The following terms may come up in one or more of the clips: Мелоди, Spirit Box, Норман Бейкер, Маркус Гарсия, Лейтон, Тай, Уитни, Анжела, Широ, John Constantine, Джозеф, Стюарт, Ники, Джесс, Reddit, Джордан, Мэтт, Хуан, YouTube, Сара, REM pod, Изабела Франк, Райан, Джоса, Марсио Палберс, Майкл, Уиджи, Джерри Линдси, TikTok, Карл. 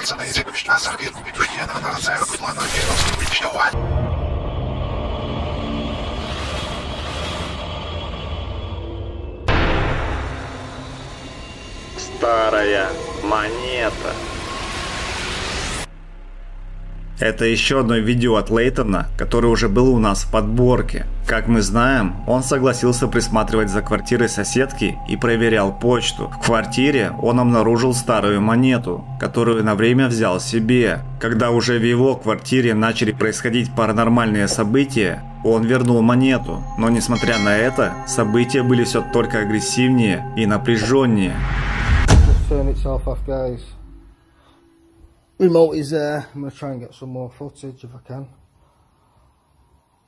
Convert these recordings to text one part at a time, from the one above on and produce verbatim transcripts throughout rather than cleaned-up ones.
Старая монета. Это еще одно видео от Лейтона, которое уже было у нас в подборке. Как мы знаем, он согласился присматривать за квартирой соседки и проверял почту. В квартире он обнаружил старую монету, которую на время взял себе. Когда уже в его квартире начали происходить паранормальные события, он вернул монету. Но несмотря на это, события были все только агрессивнее и напряженнее. Remote is there. I'm going to try and get some more footage if I can.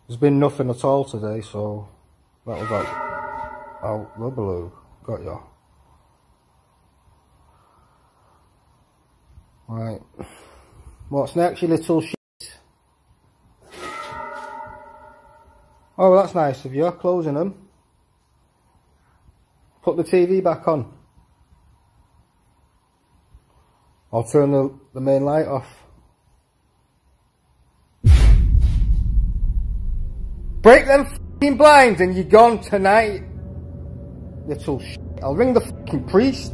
There's been nothing at all today, so that was out, out the blue. Got ya. Right. What's next, you little shit? Oh, well, that's nice of you. Closing them. Put the T V back on. I'll turn the, the main light off. Break them f***ing blinds and you're gone tonight. Little shit. I'll ring the f***ing priest.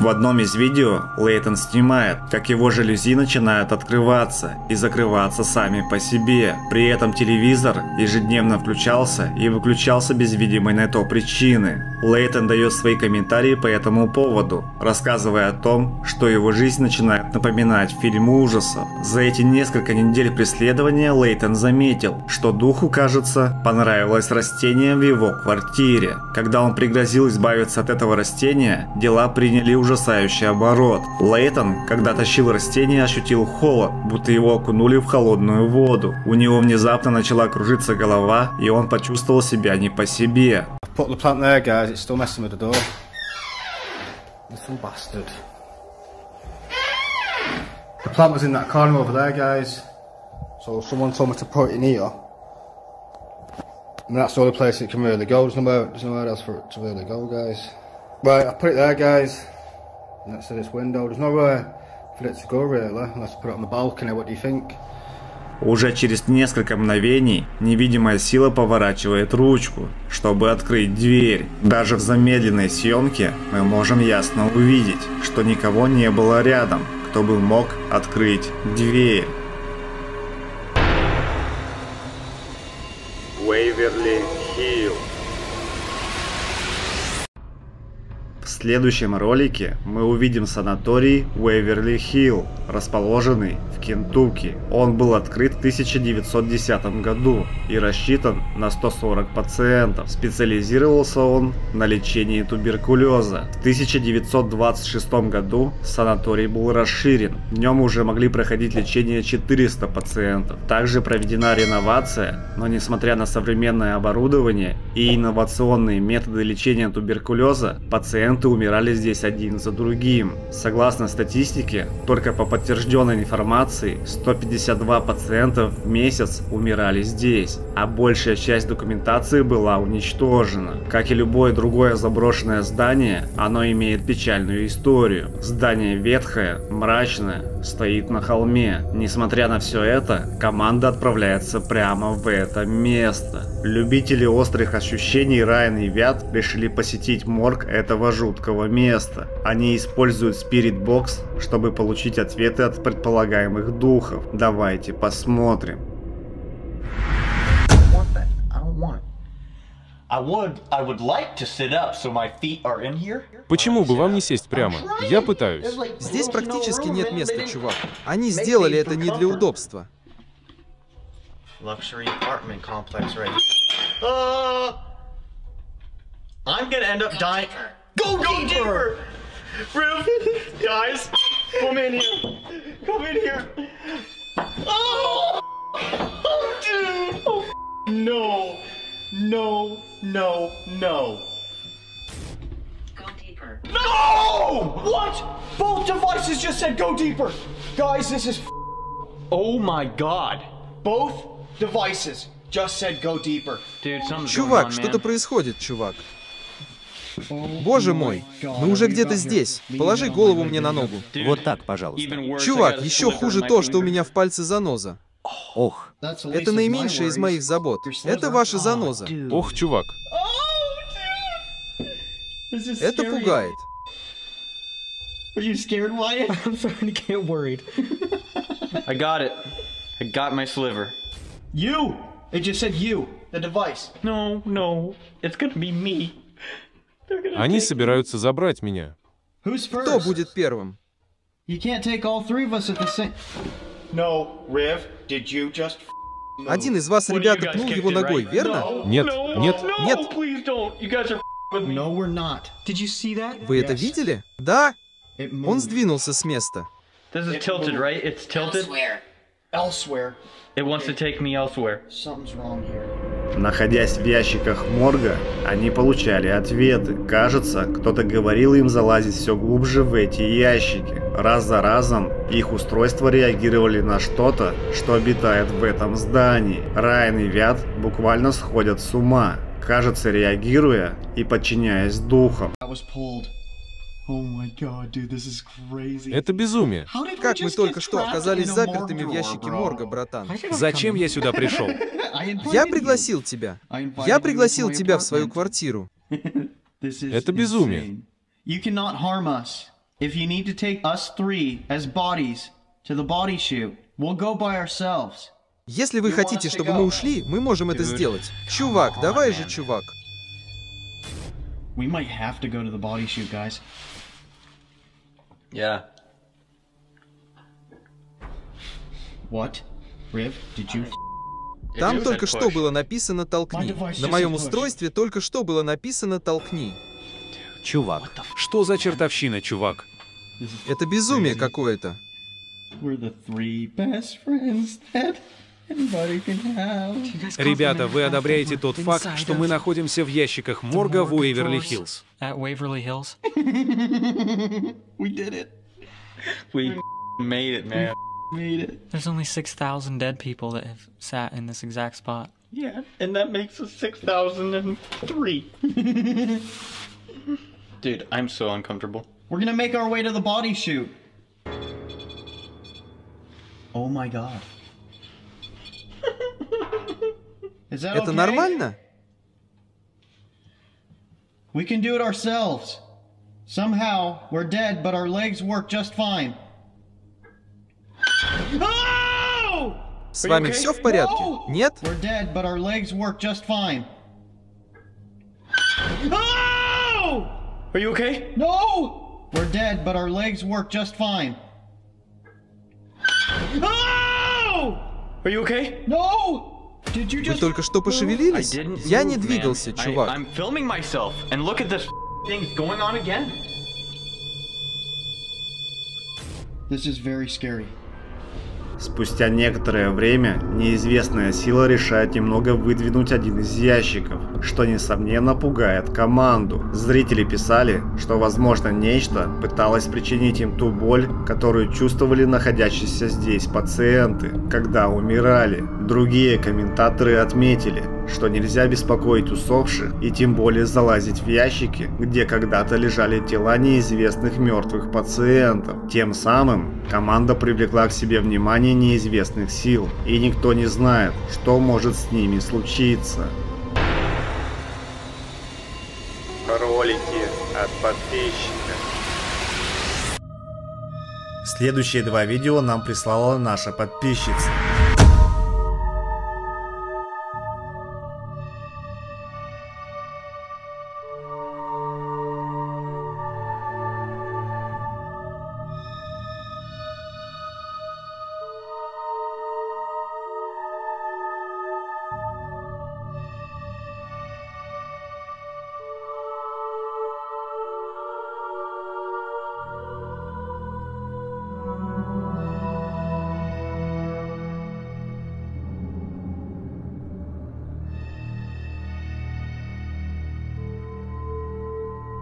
В одном из видео Лейтон снимает, как его жалюзи начинают открываться и закрываться сами по себе. При этом телевизор ежедневно включался и выключался без видимой на то причины. Лейтон дает свои комментарии по этому поводу, рассказывая о том, что его жизнь начинает напоминать фильм ужасов. За эти несколько недель преследования Лейтон заметил, что духу, кажется, понравилось растение в его квартире. Когда он пригрозил избавиться от этого растения, дела приняли приняли ужасающий оборот. Лейтон, когда тащил растение, ощутил холод, будто его окунули в холодную воду. У него внезапно начала кружиться голова, и он почувствовал себя не по себе. Right, I put it there, guys. Next to this window. There's nowhere for it to go, really. Let's put it on the balcony. What do you think? Уже через несколько мгновений невидимая сила поворачивает ручку, чтобы открыть дверь. Даже в замедленной съемке мы можем ясно увидеть, что никого не было рядом, кто бы мог открыть дверь. Waverley Hill. В следующем ролике мы увидим санаторий Waverley Hill, расположенный в Кентукки. Он был открыт в тысяча девятьсот десятом году и рассчитан на сто сорок пациентов. Специализировался он на лечении туберкулеза. В тысяча девятьсот двадцать шестом году санаторий был расширен. В нем уже могли проходить лечение четыреста пациентов. Также проведена реновация, но несмотря на современное оборудование и инновационные методы лечения туберкулеза, пациенты умирали здесь один за другим. Согласно статистике, только по подтвержденной информации сто пятьдесят два пациента в месяц умирали здесь, а большая часть документации была уничтожена. Как и любое другое заброшенное здание, оно имеет печальную историю. Здание ветхое, мрачное, стоит на холме. Несмотря на все это, команда отправляется прямо в это место. Любители острых ощущений Райан и Вят решили посетить морг этого жуткого места. Они используют спирит-бокс, чтобы получить ответы от предполагаемых духов. Давайте посмотрим. Почему бы вам не сесть прямо? Я пытаюсь. Здесь практически нет места, чувак. Они сделали это не для удобства. I'm gonna end up dying. Go, go deeper! Roof, guys, come in here. Come in here. Oh, oh dude. Oh, no. No, no, no. Go deeper. No! What? Both devices just said go deeper. Guys, this is... Oh my God. Both devices just said go deeper. Dude, something's going on, man. Чувак, что-то происходит, чувак. Боже мой, мы уже где-то здесь. Положи голову мне на ногу. Вот так, пожалуйста. Чувак, еще хуже то, что у меня в пальце заноза. Ох. Это наименьшее из моих забот. Это ваша заноза. Ох, чувак. Это пугает. I got it. I got my sliver. You! It just said you, the device. No, no. It's gonna be me. Они собираются забрать меня. Кто будет первым? Один из вас, ребята, пнул его ногой, верно? Нет, нет, нет. Вы это видели? Да. Он сдвинулся с места. This is tilted, right? It's tilted. Elsewhere. It wants to take me elsewhere. Something's wrong here. Находясь в ящиках морга, они получали ответы. Кажется, кто-то говорил им залазить все глубже в эти ящики. Раз за разом их устройства реагировали на что-то, что обитает в этом здании. Райан и Вят буквально сходят с ума, кажется, реагируя и подчиняясь духам. Это безумие. Как мы только что оказались запертыми в ящике морга, братан? Зачем я сюда пришел? Я пригласил тебя. Я пригласил тебя в свою квартиру. Это безумие. Если вы хотите, чтобы мы ушли, мы можем это сделать. Чувак, давай же, чувак. We might have to go to the body shoot, guys. Yeah. What? Riv, did you... Там только что было написано «толкни». На моем устройстве только что было написано «толкни». Чувак, что за чертовщина, чувак? Это безумие какое-то. Ребята, вы одобряете тот факт, что мы находимся в ящиках морга в Уэйверли-Хиллз? Это нормально? Мы С вами все в порядке? Нет? Вы только что пошевелились? Я не двигался, чувак. Спустя некоторое время неизвестная сила решает немного выдвинуть один из ящиков, что несомненно пугает команду. Зрители писали, что возможно нечто пыталось причинить им ту боль, которую чувствовали находящиеся здесь пациенты, когда умирали. Другие комментаторы отметили, что нельзя беспокоить усопших и тем более залазить в ящики, где когда-то лежали тела неизвестных мертвых пациентов. Тем самым команда привлекла к себе внимание неизвестных сил, и никто не знает, что может с ними случиться. Ролики от подписчиков. Следующие два видео нам прислала наша подписчица.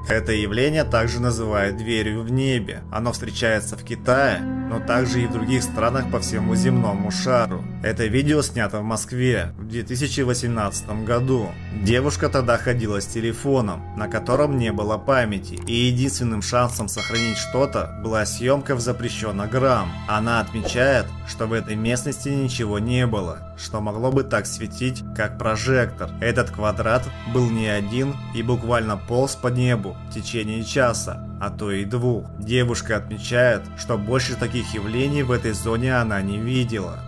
Это явление также называют дверью в небе. Оно встречается в Китае, но также и в других странах по всему земному шару. Это видео снято в Москве в две тысячи восемнадцатом году. Девушка тогда ходила с телефоном, на котором не было памяти, и единственным шансом сохранить что-то была съемка в запрещенограмм. Она отмечает, что в этой местности ничего не было, что могло бы так светить, как прожектор. Этот квадрат был не один и буквально полз по небу в течение часа, а то и двух. Девушка отмечает, что больше таких явлений в этой зоне она не видела.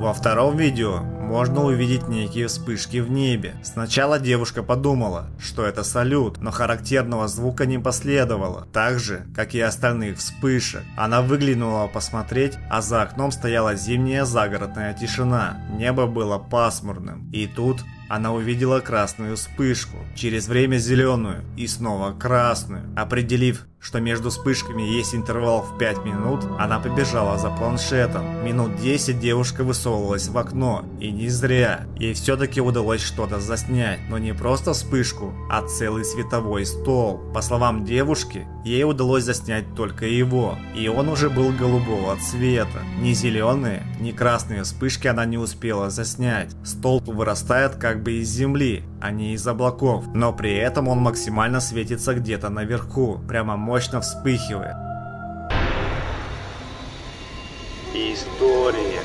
Во втором видео можно увидеть некие вспышки в небе. Сначала девушка подумала, что это салют, но характерного звука не последовало, так же, как и остальных вспышек. Она выглянула посмотреть, а за окном стояла зимняя загородная тишина. Небо было пасмурным. И тут она увидела красную вспышку, через время зеленую и снова красную. Определив, что между вспышками есть интервал в пять минут, она побежала за планшетом. Минут десять девушка высовывалась в окно, и не зря. Ей все-таки удалось что-то заснять, но не просто вспышку, а целый световой столб. По словам девушки, ей удалось заснять только его, и он уже был голубого цвета. Ни зеленые, ни красные вспышки она не успела заснять. Столб вырастает как бы из земли, а не из облаков, но при этом он максимально светится где-то наверху, прямо мощно вспыхивая. История.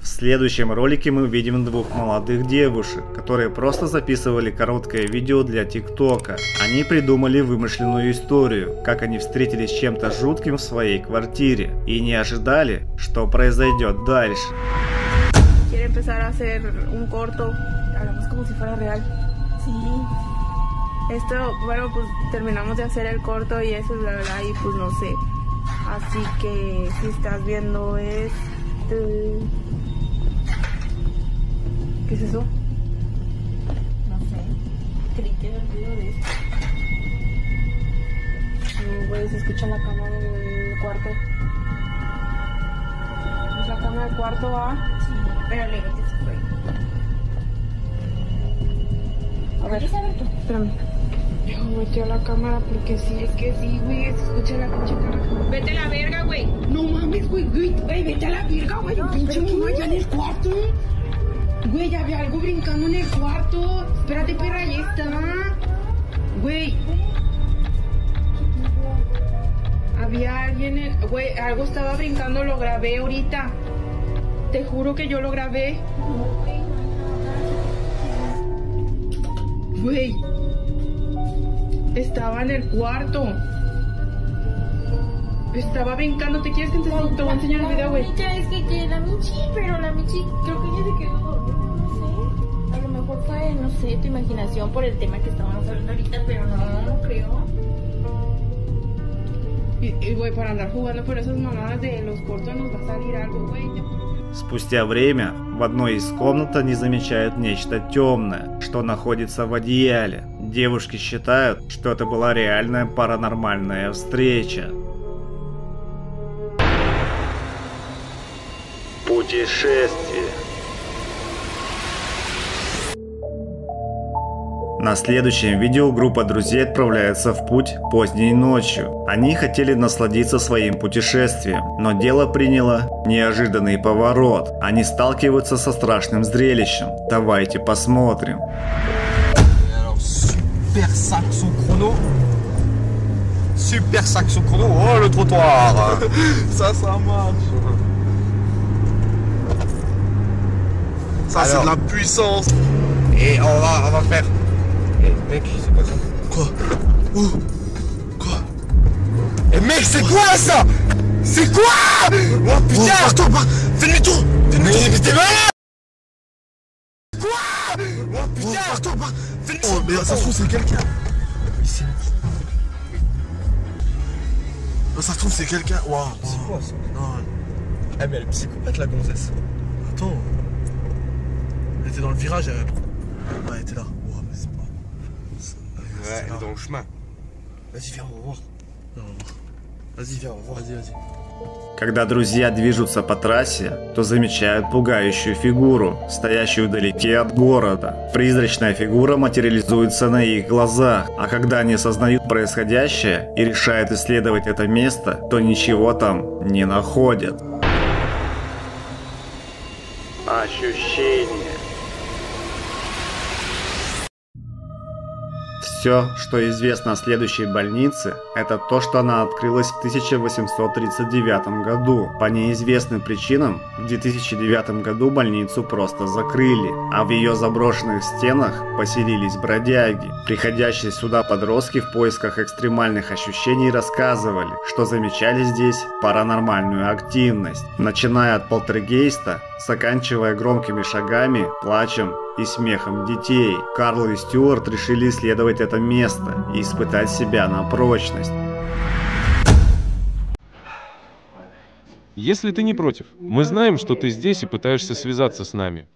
В следующем ролике мы увидим двух молодых девушек, которые просто записывали короткое видео для ТикТока. Они придумали вымышленную историю, как они встретились с чем-то жутким в своей квартире и не ожидали, что произойдет дальше. ¿Qué es eso? No sé. Creí que era el ruido de esto. No, güey, se escucha la cama del cuarto. ¿Es la cama del cuarto, va? Sí, pero le digo que se fue. A ver. Espérame. Yo metí a la cámara porque sí, es que sí, güey, se escucha la pinche caraja. Vete a la verga, güey. No mames, güey, güey, güey, vete a la verga, güey. No, pinche mamá allá en el cuarto. Güey, ya había algo brincando en el cuarto. Espérate, perra, ahí está. Güey. Había alguien en el... Güey, algo estaba brincando, lo grabé ahorita. Te juro que yo lo grabé. Güey. Estaba en el cuarto. Estaba brincando. ¿Te quieres que te, te voy a enseñar el video, güey? La es que, que la Michi, pero la Michi creo que ya se quedó. Fue, no sé, tu imaginación por el tema que estábamos hablando ahorita, pero no, no creo. Y, güey, para andar jugando por esas mamadas de los cortos nos va a salir algo, güey. Спустя время в одной из комнат они замечают нечто темное, что находится в одеяле. Девушки считают, что это была реальная паранормальная встреча. Путешествие. На следующем видео группа друзей отправляется в путь поздней ночью. Они хотели насладиться своим путешествием, но дело приняло неожиданный поворот. Они сталкиваются со страшным зрелищем. Давайте посмотрим. Супер саксон хроно. Супер саксон хроно. О, le тротуар. Ça, ça marche. Ça, c'est de la puissance. Et on va, on va faire. Eh mec, c'est pas ça. Quoi? Où? Quoi? Eh mec, c'est quoi ça? C'est quoi? Oh putain, retourne pas! Fais demi-tour! Fais demi-tour! Mais t'es malade! C'est quoi? Oh putain, retourne pas! Fais demi-tour! Oh mais ça se trouve, c'est quelqu'un! Ici. Ça se trouve, c'est quelqu'un! Waouh! C'est quoi ça? Non. Ah mais elle est psychopathe la gonzesse! Attends! Elle était dans le virage, elle. Ouais, elle était là. Waouh, mais c'est pas. Sarah, elle est dans le chemin. Vas-y, viens, on va voir. Vas-y, viens, on va voir. Vas-y, vas-y. Когда друзья движутся по трассе, то замечают пугающую фигуру, стоящую вдалеке от города. Призрачная фигура материализуется на их глазах, а когда они осознают происходящее и решают исследовать это место, то ничего там не находят. Ощущение. Все, что известно о следующей больнице, это то, что она открылась в тысяча восемьсот тридцать девятом году. По неизвестным причинам в две тысячи девятом году больницу просто закрыли, а в ее заброшенных стенах поселились бродяги. Приходящие сюда подростки в поисках экстремальных ощущений рассказывали, что замечали здесь паранормальную активность, начиная от полтергейста, заканчивая громкими шагами, плачем и смехом детей. Карл и Стюарт решили исследовать это место и испытать себя на прочность. Если ты не против, мы знаем, что ты здесь и пытаешься связаться с нами.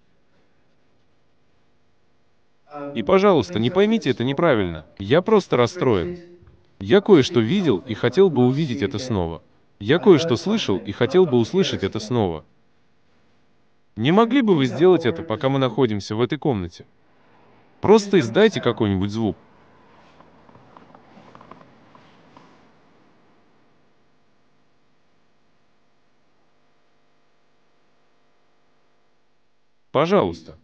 И, пожалуйста, не поймите это неправильно. Я просто расстроен. Я кое-что видел и хотел бы увидеть это снова. Я кое-что слышал и хотел бы услышать это снова. Не могли бы вы сделать это, пока мы находимся в этой комнате? Просто издайте какой-нибудь звук. Пожалуйста.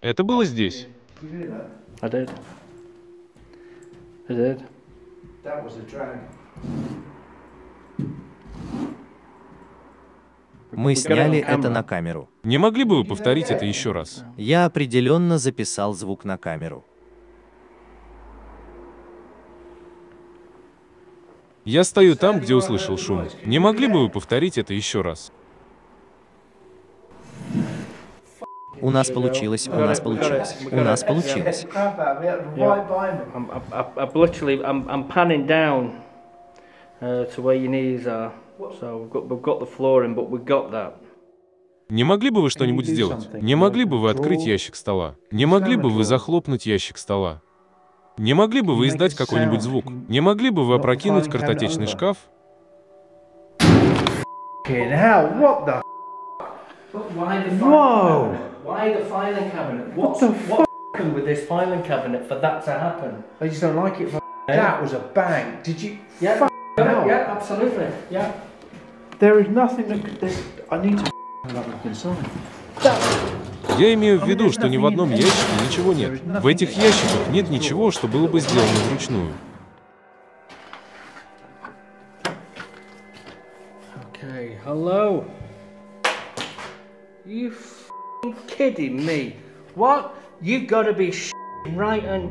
Это было здесь. А это? Это? Мы сняли это на камеру. Не могли бы вы повторить это еще раз? Я определенно записал звук на камеру. Я стою там, где услышал шум. Не могли бы вы повторить это еще раз? У нас получилось, у нас получилось, у нас получилось. Не могли бы вы что-нибудь сделать? Не могли бы вы открыть ящик стола? Не могли бы вы захлопнуть ящик стола? Не могли бы вы издать какой-нибудь звук? Не могли бы вы опрокинуть картотечный шкаф? Whoa! Why the filing cabinet? What the fuck happened with this filing cabinet for that to happen? I just don't like it. That was a bang. Did you? Yeah. Yeah, absolutely. Yeah. There is nothing that could. I need to. Я имею в виду, что ни в одном ящике ничего нет. В этих ящиках нет ничего, что было бы сделано вручную. Okay. Hello. You f***ing kidding me? What? You gotta be sh**ing right and...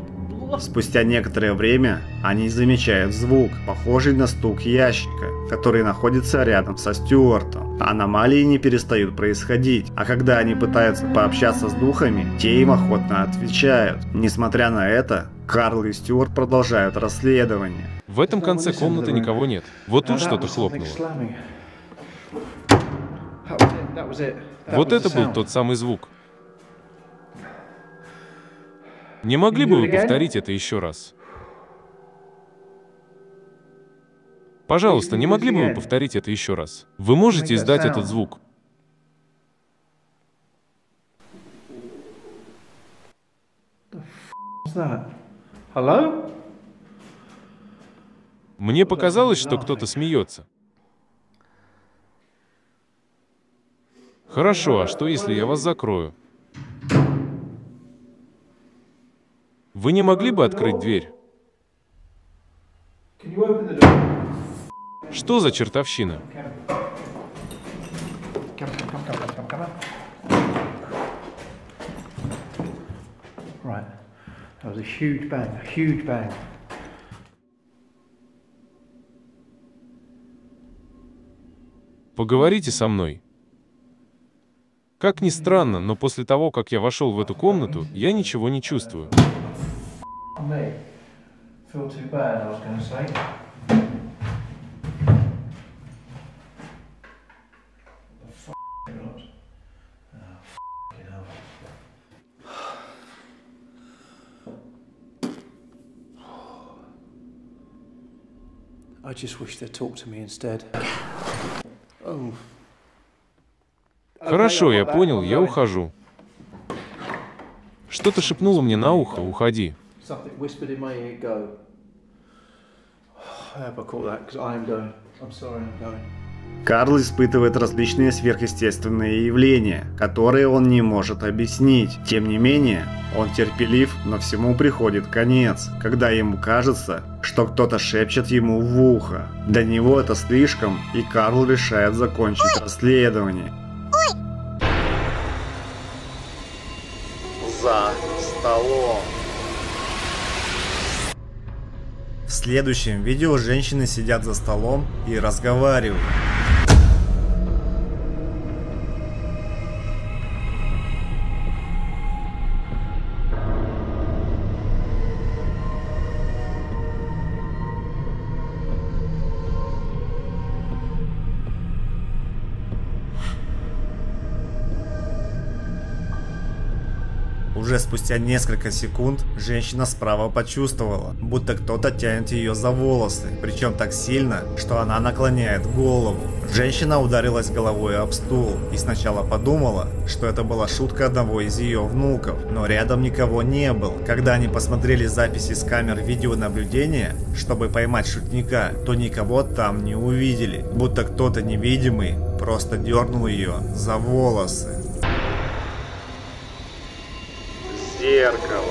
Спустя некоторое время они замечают звук, похожий на стук ящика, который находится рядом со Стюартом. Аномалии не перестают происходить, а когда они пытаются пообщаться с духами, те им охотно отвечают. Несмотря на это, Карл и Стюарт продолжают расследование. В этом конце комнаты никого нет. Вот тут что-то хлопнуло. Вот это был тот самый звук. Не могли бы вы повторить это еще раз? Пожалуйста, не могли бы вы повторить это еще раз? Вы можете издать этот звук? Мне показалось, что кто-то смеется. Хорошо, а что, если я вас закрою? Вы не могли бы открыть дверь? Что за чертовщина? Поговорите со мной. Как ни странно, но после того, как я вошел в эту комнату, я ничего не чувствую. I just wish they'd talk to me instead. Oh. Хорошо, я понял, я ухожу. Что-то шепнуло мне на ухо, уходи. Карл испытывает различные сверхъестественные явления, которые он не может объяснить. Тем не менее, он терпелив, но всему приходит конец, когда ему кажется, что кто-то шепчет ему в ухо. Для него это слишком, и Карл решает закончить расследование. За столом. В следующем видео женщины сидят за столом и разговаривают. Уже спустя несколько секунд женщина справа почувствовала, будто кто-то тянет ее за волосы, причем так сильно, что она наклоняет голову. Женщина ударилась головой об стул и сначала подумала, что это была шутка одного из ее внуков, но рядом никого не было. Когда они посмотрели записи с камер видеонаблюдения, чтобы поймать шутника, то никого там не увидели, будто кто-то невидимый просто дернул ее за волосы. Зеркало.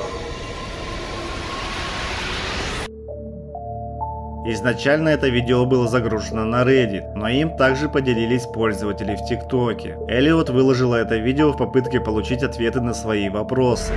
Изначально это видео было загружено на Reddit, но им также поделились пользователи в ТикТоке. Эллиот выложила это видео в попытке получить ответы на свои вопросы.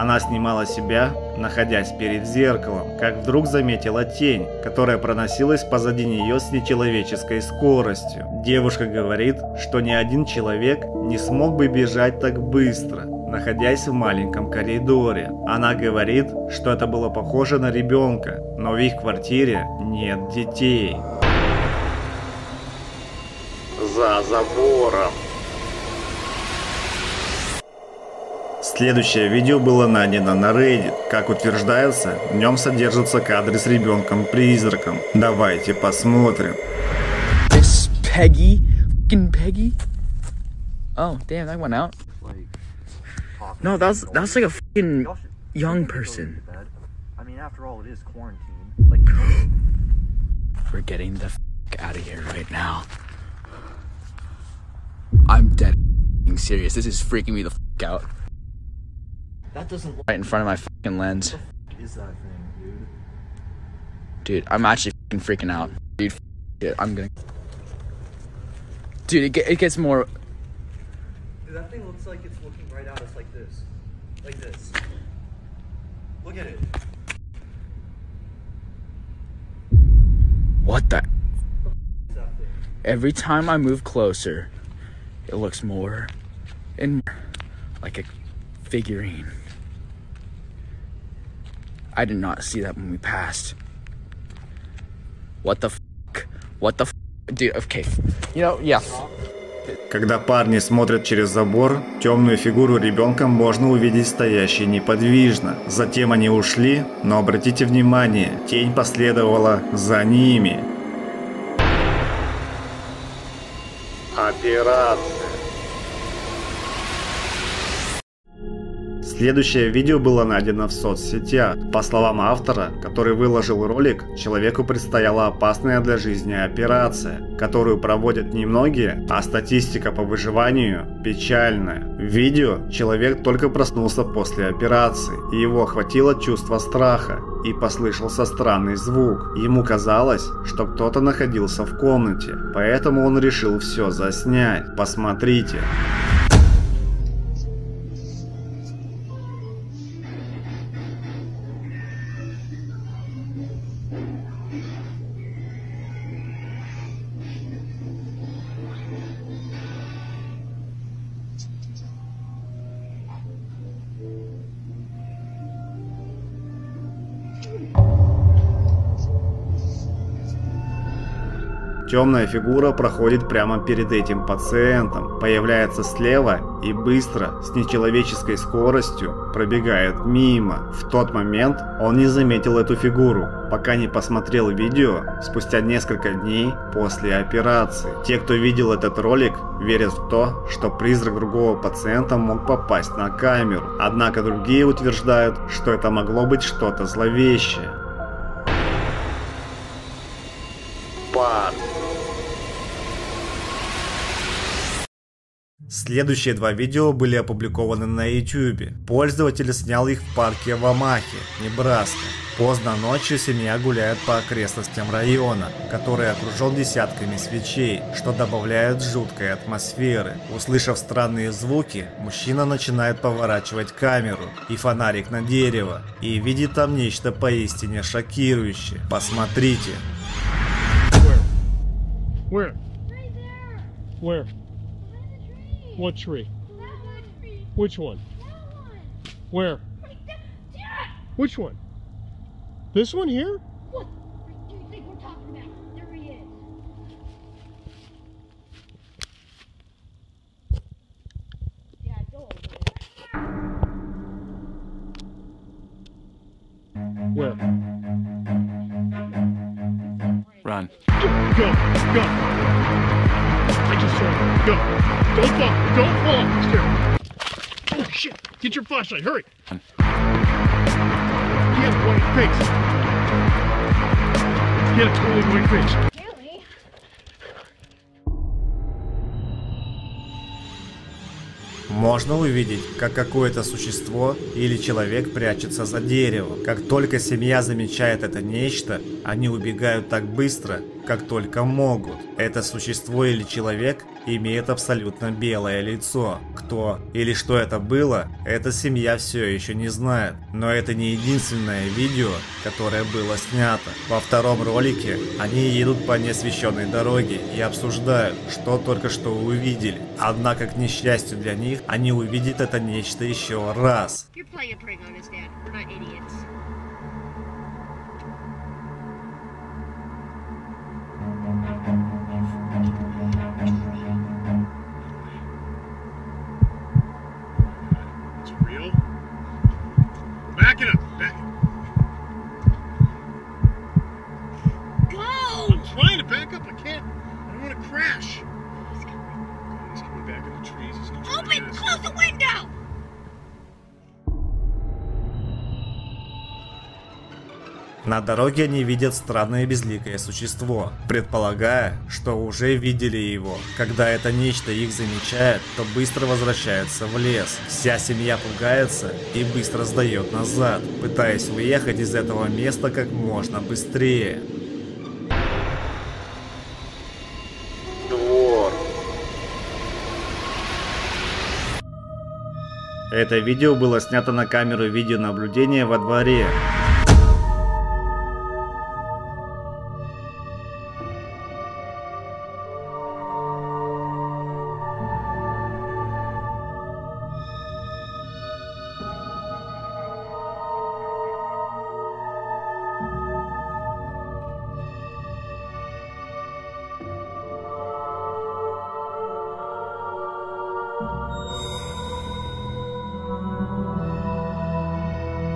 Она снимала себя, находясь перед зеркалом, как вдруг заметила тень, которая проносилась позади нее с нечеловеческой скоростью. Девушка говорит, что ни один человек не смог бы бежать так быстро, находясь в маленьком коридоре. Она говорит, что это было похоже на ребенка, но в их квартире нет детей. За забором. Следующее видео было найдено на Reddit. Как утверждается, в нем содержатся кадры с ребенком-призраком. Давайте посмотрим. Peggy. Peggy. Oh, damn, that went out. No, that's, that's like a fucking young person. We're getting the fuck out of here right now. I'm dead serious. This is freaking me the fuck out. That doesn't look right in front of my fucking lens. What the fuck is that thing, dude? Dude, I'm actually fucking freaking out. Dude, dude, I'm gonna. Dude, it, get, it gets more. Dude, that thing looks like it's looking right at us, like this, like this. Look at it. What the? What the fuck is that thing? Every time I move closer, it looks more and more like a. Figurine. I did not see that when we passed. What the fuck? What the fuck? Dude, okay. You know, yeah. Когда парни смотрят через забор, темную фигуру ребенка можно увидеть стоящей неподвижно. Затем они ушли, но обратите внимание, тень последовала за ними. Операция. Следующее видео было найдено в соцсетях. По словам автора, который выложил ролик, человеку предстояла опасная для жизни операция, которую проводят немногие, а статистика по выживанию печальная. В видео человек только проснулся после операции, и его охватило чувство страха, и послышался странный звук. Ему казалось, что кто-то находился в комнате, поэтому он решил все заснять. Посмотрите. Темная фигура проходит прямо перед этим пациентом, появляется слева и быстро, с нечеловеческой скоростью, пробегает мимо. В тот момент он не заметил эту фигуру, пока не посмотрел видео спустя несколько дней после операции. Те, кто видел этот ролик, верят в то, что призрак другого пациента мог попасть на камеру. Однако другие утверждают, что это могло быть что-то зловещее. Пар. Следующие два видео были опубликованы на YouTube. Пользователь снял их в парке в Омахе, Небраска. Поздно ночью семья гуляет по окрестностям района, который окружен десятками свечей, что добавляет жуткой атмосферы. Услышав странные звуки, мужчина начинает поворачивать камеру и фонарик на дерево и видит там нечто поистине шокирующее. Посмотрите. Where? Where? What tree? Which one? Where? Which one? This one here? What do you think we're talking about? There he is. Yeah, go over there. Where? Run. Go, go. I just saw you. Go. Don't fall. Don't fall off the stair. Oh shit. Get your flashlight. Hurry. You have a white face. Get a totally white face. Really? Можно увидеть, как какое-то существо или человек прячется за дерево. Как только семья замечает это нечто, они убегают так быстро, как только могут. Это существо или человек имеет абсолютно белое лицо. Кто или что это было, эта семья все еще не знает. Но это не единственное видео, которое было снято. Во втором ролике они едут по неосвещенной дороге и обсуждают, что только что увидели. Однако, к несчастью для них, они увидят это нечто еще раз. На дороге они видят странное безликое существо, предполагая, что уже видели его. Когда это нечто их замечает, то быстро возвращается в лес. Вся семья пугается и быстро сдает назад, пытаясь уехать из этого места как можно быстрее. Это видео было снято на камеру видеонаблюдения во дворе.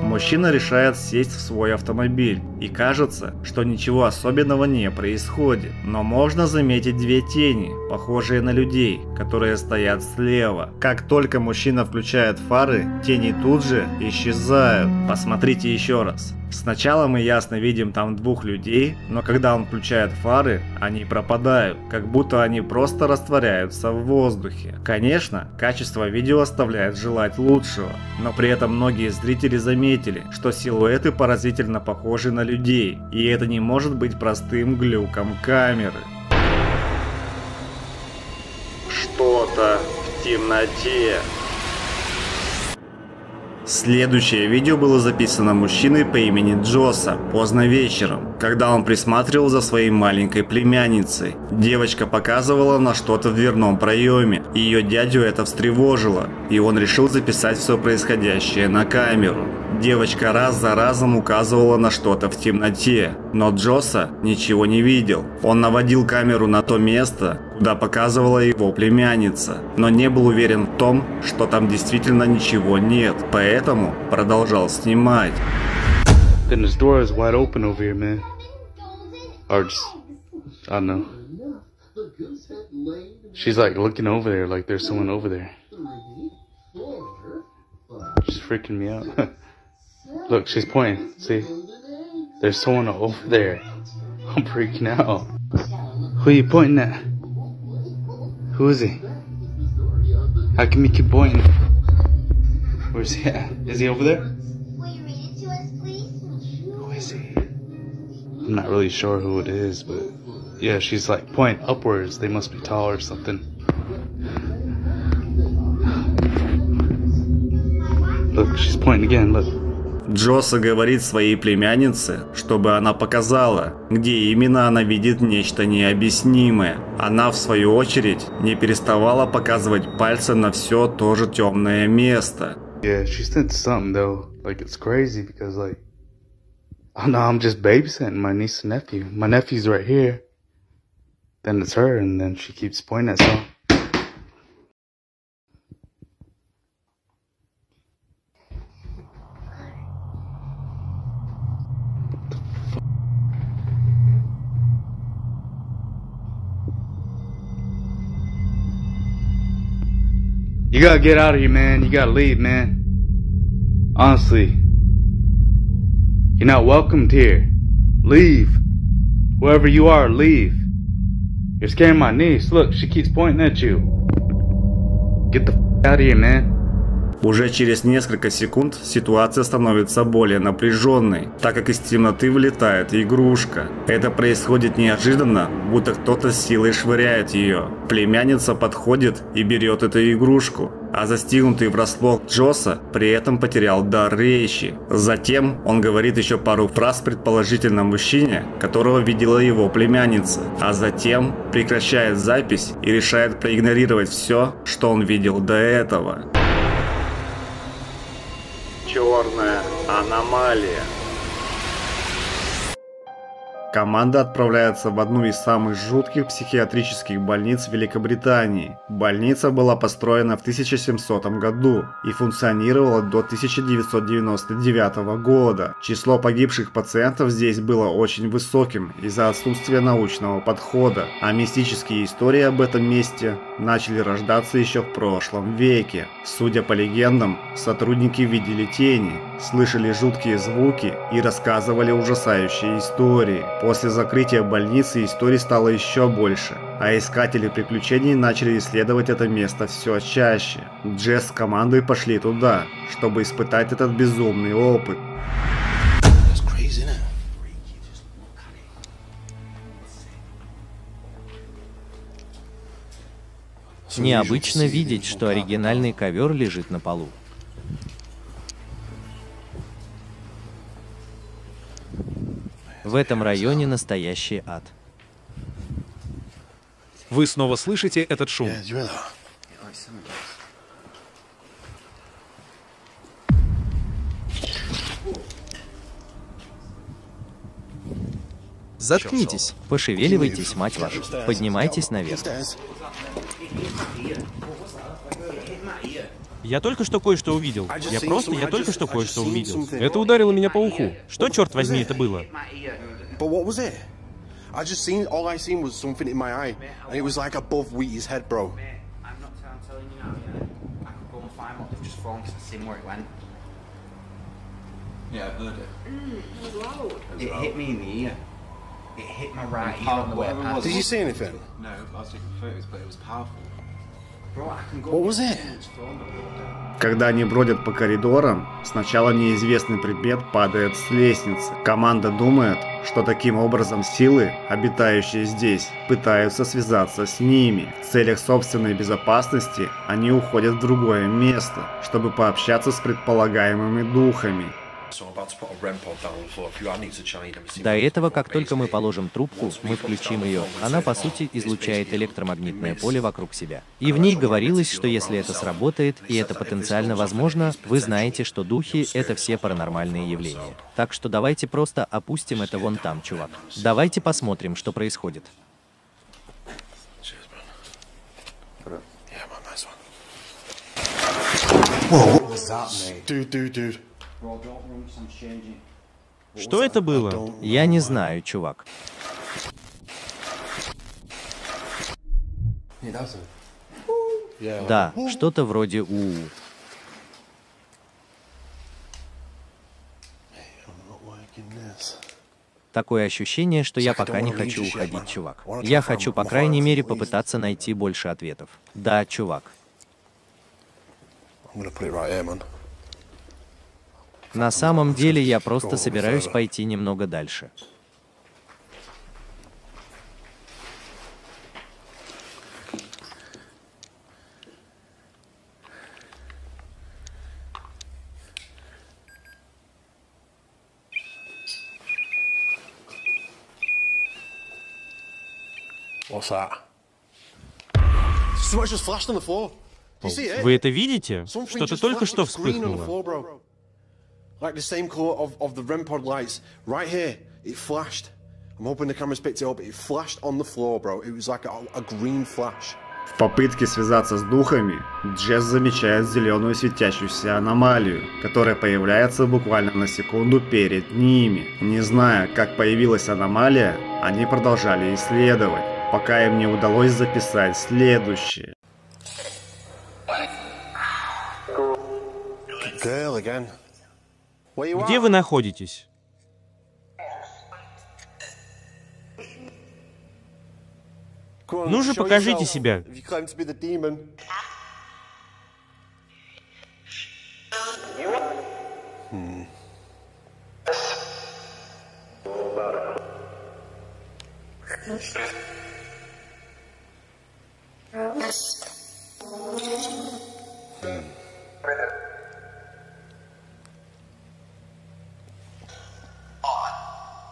Мужчина решает сесть в свой автомобиль, и кажется, что ничего особенного не происходит. Но можно заметить две тени, похожие на людей, которые стоят слева. Как только мужчина включает фары, тени тут же исчезают. Посмотрите еще раз. Сначала мы ясно видим там двух людей, но когда он включает фары, они пропадают, как будто они просто растворяются в воздухе. Конечно, качество видео оставляет желать лучшего, но при этом многие зрители заметили, что силуэты поразительно похожи на людей, и это не может быть простым глюком камеры. Что-то в темноте. Следующее видео было записано мужчиной по имени Джоса поздно вечером. когда он присматривал за своей маленькой племянницей. Девочка показывала на что-то в дверном проеме, и ее дядю это встревожило, и он решил записать все происходящее на камеру. Девочка раз за разом указывала на что-то в темноте, но Джоса ничего не видел. Он наводил камеру на то место, куда показывала его племянница, но не был уверен в том, что там действительно ничего нет, поэтому продолжал снимать. Then this door is wide open over here, man. Or just, I don't know. She's like looking over there, like there's someone over there. She's freaking me out. Look, she's pointing. See, there's someone over there. I'm freaking out. Who are you pointing at? Who is he? How can we keep pointing? Where's he at? Is he over there? I'm not really sure who it is, but yeah, she's like pointing upwards. They must be tall or something. Look, she's pointing again. Look. Джоса говорит своей племяннице, чтобы она показала, где именно она видит нечто необъяснимое. Она, в свою очередь, не переставала показывать пальцем на все то же темное место. Yeah, she said something though. Like it's crazy because like. Oh no, I'm just babysitting my niece and nephew. My nephew's right here. Then it's her, and then she keeps pointing at someone. You gotta get out of here, man. You gotta leave, man. Honestly. You're not welcomed here. Leave. Whoever you are, leave. You're scaring my niece. Look, she keeps pointing at you. Get the f out of here, man. Уже через несколько секунд ситуация становится более напряженной, так как из темноты вылетает игрушка. Это происходит неожиданно, будто кто-то с силой швыряет ее. Племянница подходит и берет эту игрушку, а застигнутый врасплох Джоса при этом потерял дар речи. Затем он говорит еще пару фраз предположительно мужчине, которого видела его племянница, а затем прекращает запись и решает проигнорировать все, что он видел до этого. Черная аномалия. Команда отправляется в одну из самых жутких психиатрических больниц Великобритании. Больница была построена в тысяча семисотом году и функционировала до тысяча девятьсот девяносто девятого года. Число погибших пациентов здесь было очень высоким из-за отсутствия научного подхода, а мистические истории об этом месте начали рождаться еще в прошлом веке. Судя по легендам, сотрудники видели тени, слышали жуткие звуки и рассказывали ужасающие истории. После закрытия больницы историй стало еще больше, а искатели приключений начали исследовать это место все чаще. Джесс с командой пошли туда, чтобы испытать этот безумный опыт. Необычно видеть, что оригинальный ковер лежит на полу. В этом районе настоящий ад. Вы снова слышите этот шум? Заткнитесь. Пошевеливайтесь, мать вашу. Поднимайтесь наверх. Я только что кое-что увидел. Я просто, я только что кое-что увидел. Это ударило меня по уху. Что, черт возьми, это было? Когда они бродят по коридорам, сначала неизвестный предмет падает с лестницы. Команда думает, что таким образом силы, обитающие здесь, пытаются связаться с ними. В целях собственной безопасности они уходят в другое место, чтобы пообщаться с предполагаемыми духами. До этого, как только мы положим трубку, мы включим ее, она по сути излучает электромагнитное поле вокруг себя. И в ней говорилось, что если это сработает, и это потенциально возможно, вы знаете, что духи — это все паранормальные явления. Так что давайте просто опустим это вон там, чувак. Давайте посмотрим, что происходит. Что это было? Я не знаю, чувак. Да, что-то вроде у. Такое ощущение, что я пока не хочу уходить, чувак. Я хочу, по крайней мере, попытаться найти больше ответов. Да, чувак. На самом деле, я просто собираюсь пойти немного дальше. Вы это видите? Что-то только что вспыхнуло. Like the same color of, of the R E M pod lights, right here, it flashed. I'm hoping the cameras picked it up, but it flashed on the floor, bro. It was like a, a green flash. В попытке связаться с духами, Джесс замечает зеленую светящуюся аномалию, которая появляется буквально на секунду перед ними. Не зная, как появилась аномалия, они продолжали исследовать, пока им не удалось записать следующее. Girl again. Где вы находитесь? Ну же, покажите себя.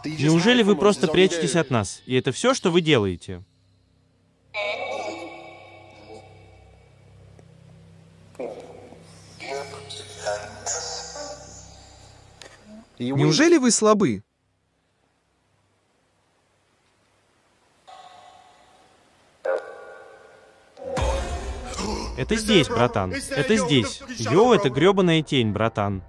Неужели вы просто прячетесь от нас? И это все, что вы делаете? Неужели вы слабы? Это здесь, братан. Это здесь. Йо, это гребаная тень, братан.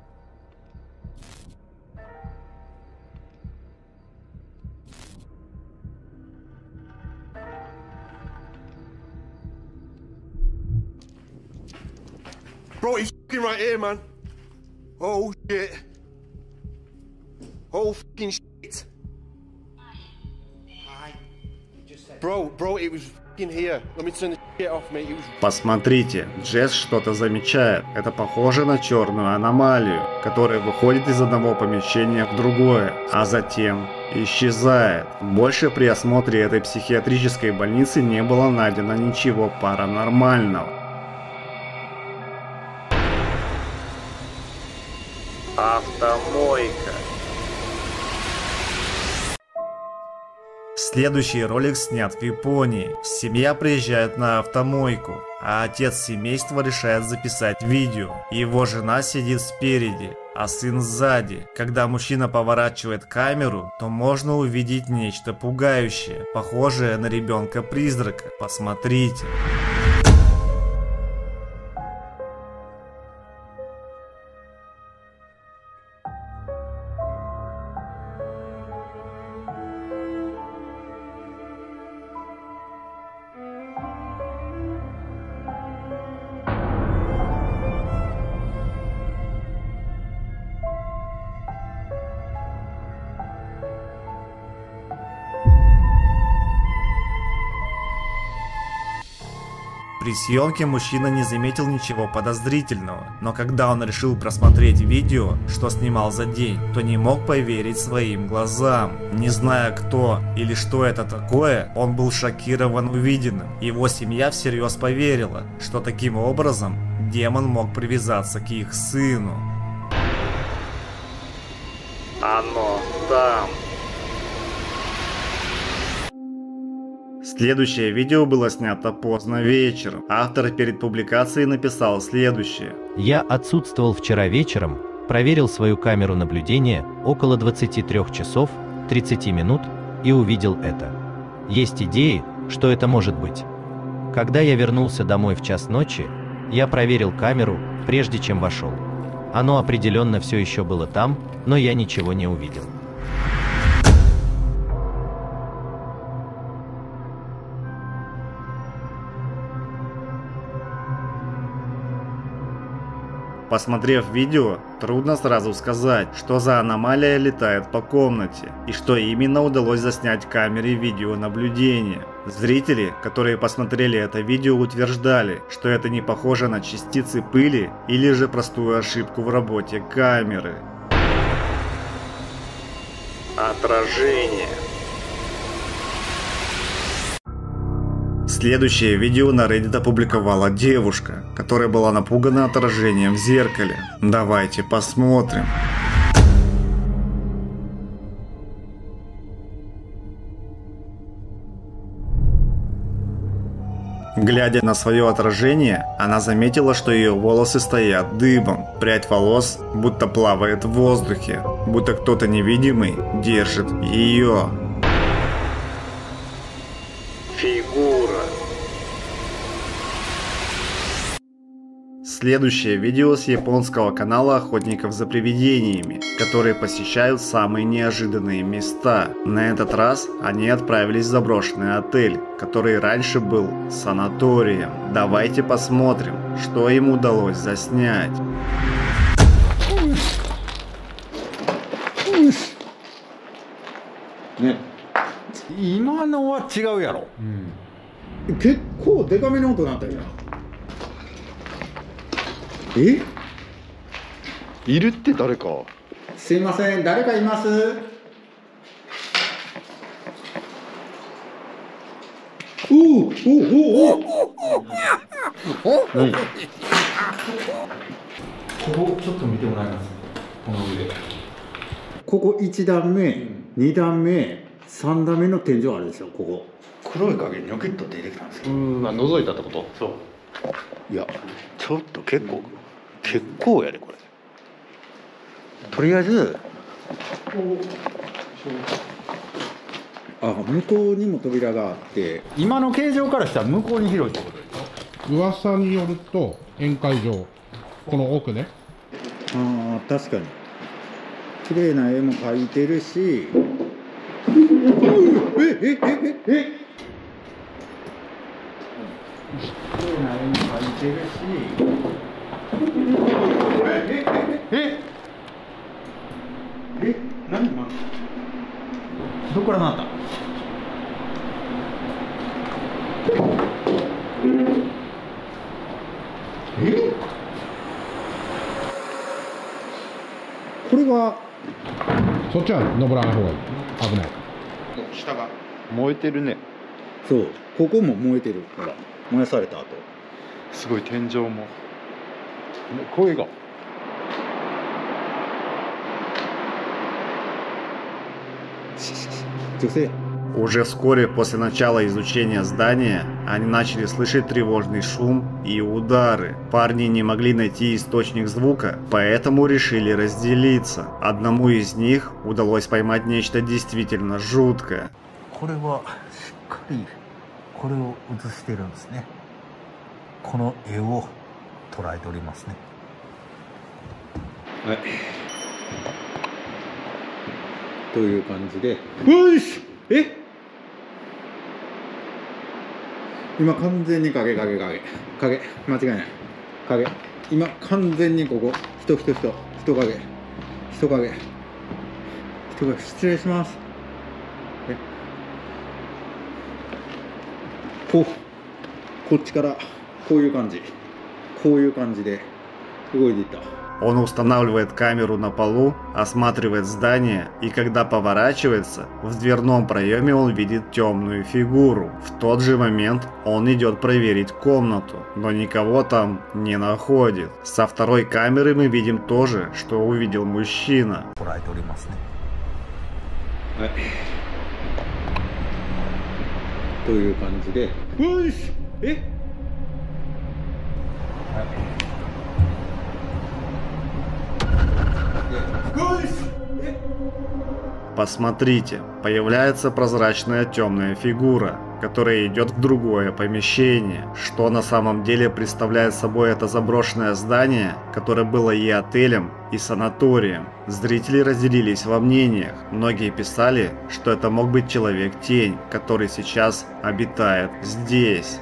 Посмотрите, Джесс что-то замечает. Это похоже на черную аномалию, которая выходит из одного помещения в другое, а затем исчезает. Больше при осмотре этой психиатрической больницы не было найдено ничего паранормального. Автомойка. Следующий ролик снят в Японии. Семья приезжает на автомойку, а отец семейства решает записать видео. Его жена сидит спереди, а сын сзади. Когда мужчина поворачивает камеру, то можно увидеть нечто пугающее, похожее на ребенка-призрака. Посмотрите. При съемке мужчина не заметил ничего подозрительного, но когда он решил просмотреть видео, что снимал за день, то не мог поверить своим глазам. Не зная, кто или что это такое, он был шокирован увиденным. Его семья всерьез поверила, что таким образом демон мог привязаться к их сыну. Оно там. Следующее видео было снято поздно вечером. Автор перед публикацией написал следующее. Я отсутствовал вчера вечером, проверил свою камеру наблюдения около двадцати трёх часов тридцати минут и увидел это. Есть идеи, что это может быть. Когда я вернулся домой в час ночи, я проверил камеру, прежде чем вошел. Оно определенно все еще было там, но я ничего не увидел. Посмотрев видео, трудно сразу сказать, что за аномалия летает по комнате и что именно удалось заснять камере видеонаблюдения. Зрители, которые посмотрели это видео, утверждали, что это не похоже на частицы пыли или же простую ошибку в работе камеры. Отражение. Следующее видео на Reddit опубликовала девушка, которая была напугана отражением в зеркале. Давайте посмотрим. Глядя на свое отражение, она заметила, что ее волосы стоят дыбом. Прядь волос будто плавает в воздухе, будто кто-то невидимый держит ее. Следующее видео с японского канала охотников за привидениями, которые посещают самые неожиданные места. На этот раз они отправились в заброшенный отель, который раньше был санаторием. Давайте посмотрим, что им удалось заснять. Э? Иритте, дарека. Симасен, дарека имасу. У, у, у, у. Коко дан мэ, ни дан мэ, сан дан мэ но тенджо аре дешо, коко. Курой каге нёкитто дэте кита десу. М, а нозоита атте кото? Соо. Я, чотто кекко. 結構やでこれ。とりあえず、あ、向こうにも扉があって、今の形状からしたら向こうに広いってことですか？噂によると宴会場、この奥ね。ああ、確かに。綺麗な絵も描いてるし。えええええ。綺麗な絵も描いてるし。 そっちは登らない方がいい。危ない。下が燃えてるね。そう。ここも燃えてる。ほら、燃やされた後。すごい天井も。 声が。女性。 Уже вскоре после начала изучения здания они начали слышать тревожный шум и удары. Парни не могли найти источник звука, поэтому решили разделиться. Одному из них удалось поймать нечто действительно жуткое. Эй! 今完全に影影影影間違いない影今完全にここ人人人人影人影人影失礼しますえこうこっちからこういう感じこういう感じで動いていった Он устанавливает камеру на полу, осматривает здание, и когда поворачивается, в дверном проеме он видит темную фигуру. В тот же момент он идет проверить комнату, но никого там не находит. Со второй камеры мы видим то же, что увидел мужчина. という感じで、よし、え？Посмотрите, появляется прозрачная темная фигура, которая идет в другое помещение. Что на самом деле представляет собой это заброшенное здание, которое было и отелем, и санаторием? Зрители разделились во мнениях. Многие писали, что это мог быть человек-тень, который сейчас обитает здесь.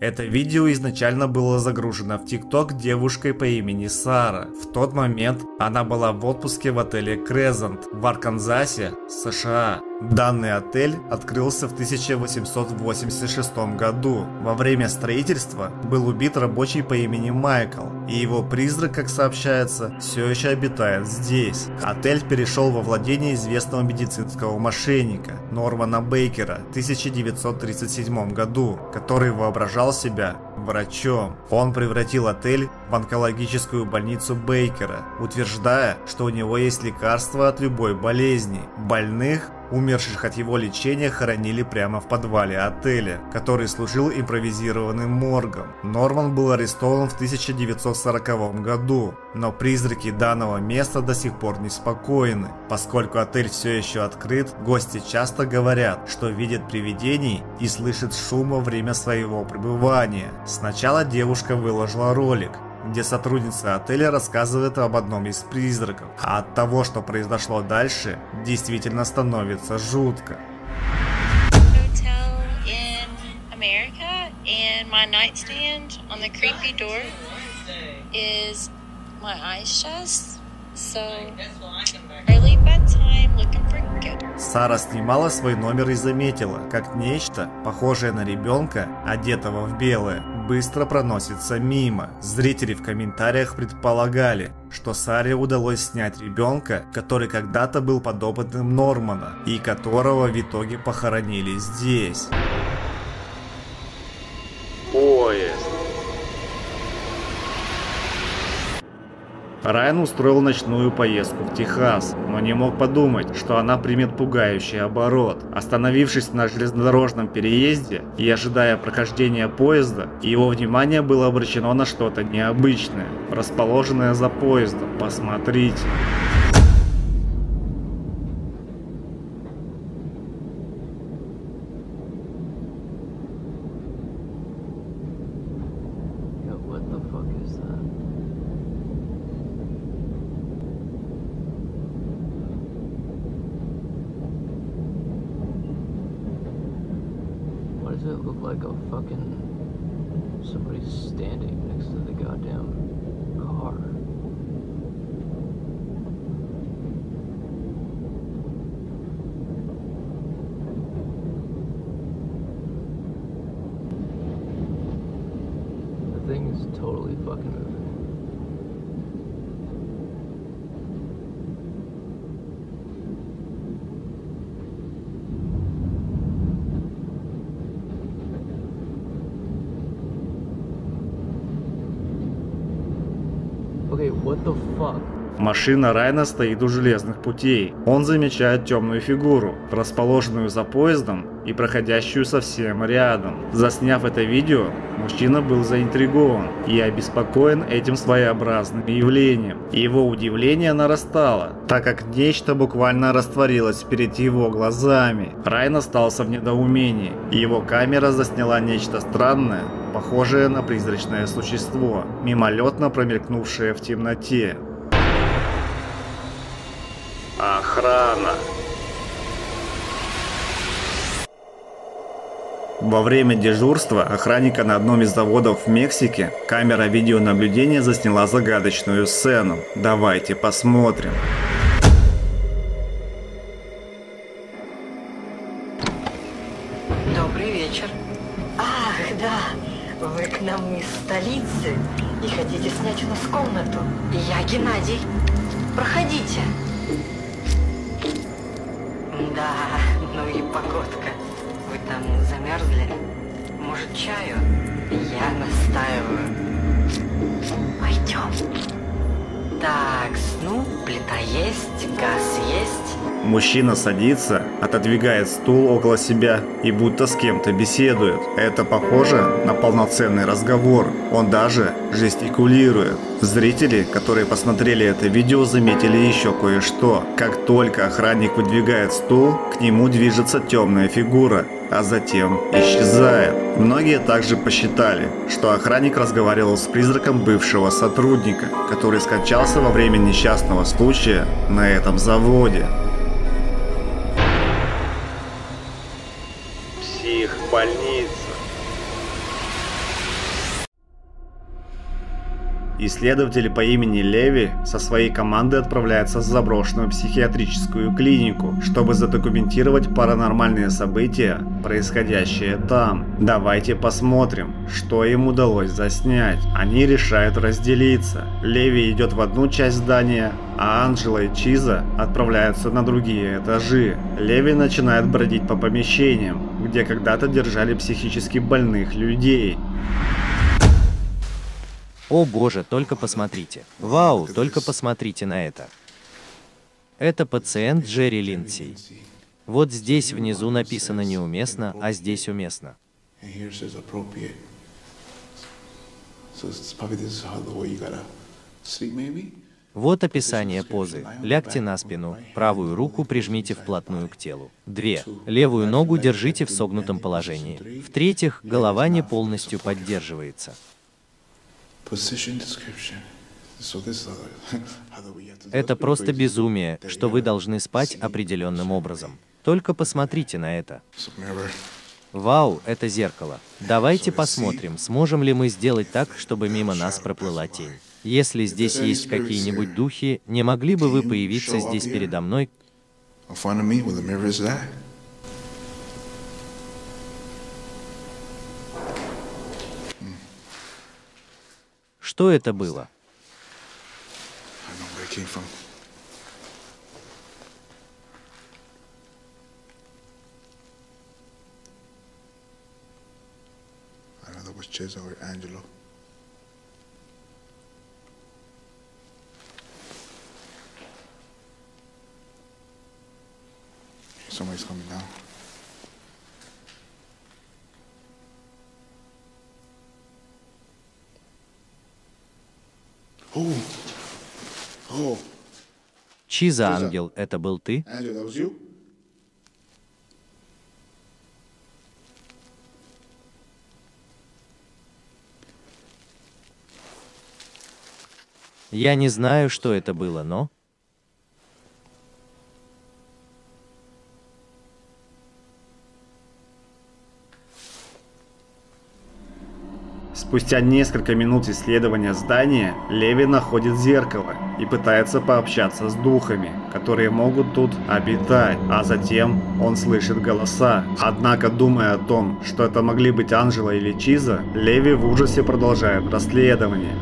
Это видео изначально было загружено в ТикТок девушкой по имени Сара. В тот момент она была в отпуске в отеле Crescent в Арканзасе, США. Данный отель открылся в тысяча восемьсот восемьдесят шестом году. Во время строительства был убит рабочий по имени Майкл, и его призрак, как сообщается, все еще обитает здесь. Отель перешел во владение известного медицинского мошенника Нормана Бейкера в тысяча девятьсот тридцать седьмом году, который воображал себя врачом. Он превратил отель в онкологическую больницу Бейкера, утверждая, что у него есть лекарство от любой болезни. Больных, умерших от его лечения, хоронили прямо в подвале отеля, который служил импровизированным моргом. Норман был арестован в тысяча девятьсот сороковом году, но призраки данного места до сих пор неспокойны. Поскольку отель все еще открыт, гости часто говорят, что видят привидений и слышат шум во время своего пребывания. Сначала девушка выложила ролик, где сотрудница отеля рассказывает об одном из призраков. А от того, что произошло дальше, действительно становится жутко. Сара снимала свой номер и заметила, как нечто, похожее на ребенка, одетого в белое, быстро проносится мимо. Зрители в комментариях предполагали, что Саре удалось снять ребенка, который когда-то был подопытным Нормана, и которого в итоге похоронили здесь. Поезд. Райан устроил ночную поездку в Техас, но не мог подумать, что она примет пугающий оборот. Остановившись на железнодорожном переезде и ожидая прохождения поезда, его внимание было обращено на что-то необычное, расположенное за поездом. Посмотрите. Машина Райана стоит у железных путей. Он замечает темную фигуру, расположенную за поездом и проходящую совсем рядом. Засняв это видео, мужчина был заинтригован и обеспокоен этим своеобразным явлением. Его удивление нарастало, так как нечто буквально растворилось перед его глазами. Райан остался в недоумении. Его камера засняла нечто странное, похожее на призрачное существо, мимолетно промелькнувшее в темноте. Охрана. Во время дежурства охранника на одном из заводов в Мексике камера видеонаблюдения засняла загадочную сцену. Давайте посмотрим. Добрый вечер. Ах, да, вы к нам из столицы и хотите снять у нас комнату. Я Геннадий. Проходите. Да, ну и погодка. Вы там замерзли? Может, чаю? Я настаиваю. Света есть, газ есть. Мужчина садится, отодвигает стул около себя и будто с кем-то беседует. Это похоже на полноценный разговор. Он даже жестикулирует. Зрители, которые посмотрели это видео, заметили еще кое-что. Как только охранник выдвигает стул, к нему движется темная фигура, а затем исчезает. Многие также посчитали, что охранник разговаривал с призраком бывшего сотрудника, который скончался во время несчастного случая на этом заводе. Психбольница. Исследователи по имени Леви со своей командой отправляются в заброшенную психиатрическую клинику, чтобы задокументировать паранормальные события, происходящие там. Давайте посмотрим, что им удалось заснять. Они решают разделиться. Леви идет в одну часть здания, а Анжела и Чиза отправляются на другие этажи. Леви начинает бродить по помещениям, где когда-то держали психически больных людей. О боже, только посмотрите. Вау, только посмотрите на это. Это пациент Джерри Линдси. Вот здесь внизу написано неуместно, а здесь уместно. Вот описание позы. Лягте на спину, правую руку прижмите вплотную к телу. Две. Левую ногу держите в согнутом положении. В-третьих, голова не полностью поддерживается. Это просто безумие, что вы должны спать определенным образом. Только посмотрите на это. Вау, это зеркало. Давайте посмотрим, сможем ли мы сделать так, чтобы мимо нас проплыла тень. Если здесь есть какие-нибудь духи, не могли бы вы появиться здесь передо мной? Что это было? Чиза, ангел, это был ты? Я не знаю, что это было, но... Спустя несколько минут исследования здания, Леви находит зеркало и пытается пообщаться с духами, которые могут тут обитать, а затем он слышит голоса. Однако, думая о том, что это могли быть Анжела или Чиза, Леви в ужасе продолжает расследование.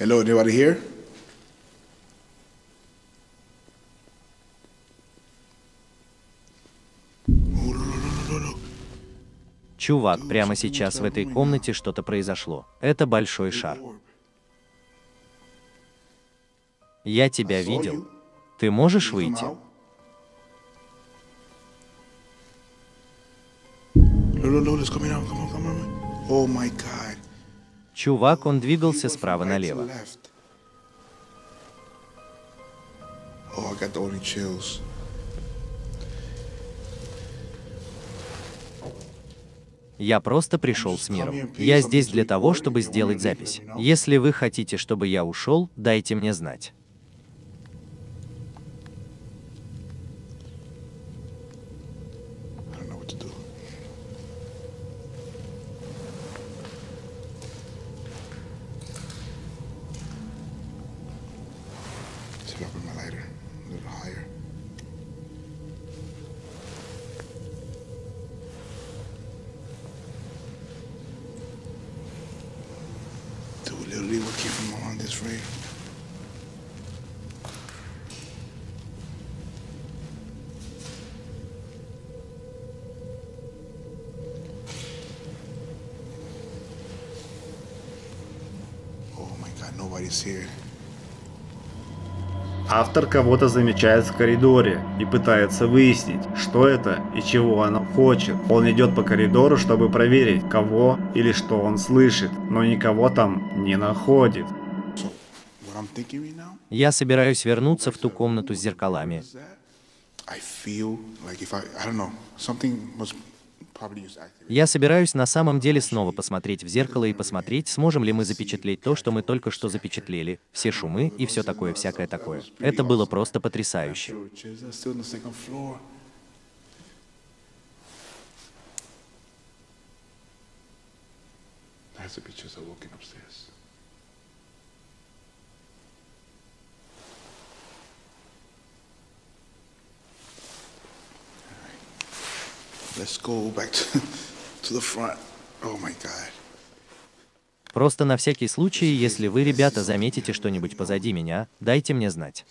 Hello, anybody here? Чувак, прямо сейчас в этой комнате что-то произошло. Это большой шар. Я тебя видел. Ты можешь выйти? Чувак, он двигался справа налево. Я просто пришел с миром. Я здесь для того, чтобы сделать запись. Если вы хотите, чтобы я ушел, дайте мне знать. Автор кого-то замечает в коридоре и пытается выяснить, что это и чего она хочет. Он идет по коридору, чтобы проверить, кого или что он слышит, но никого там не находит. Я собираюсь вернуться в ту комнату с зеркалами. Я собираюсь на самом деле снова посмотреть в зеркало и посмотреть, сможем ли мы запечатлеть то, что мы только что запечатлели, все шумы и все такое, всякое такое. Это было просто потрясающе. Просто на всякий случай, если вы, ребята, заметите что-нибудь позади меня, дайте мне знать.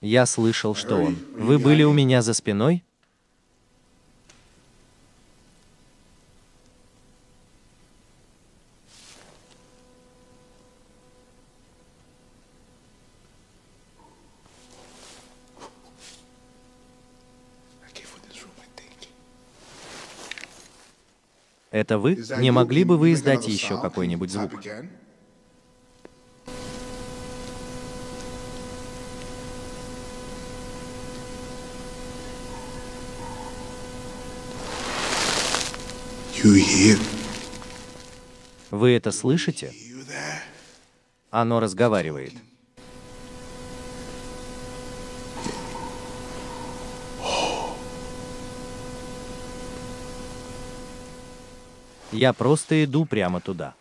Я слышал, что он... Вы были у меня за спиной? Это вы? Не могли бы вы издать еще какой-нибудь звук? Вы это слышите? Оно разговаривает. Я просто иду прямо туда.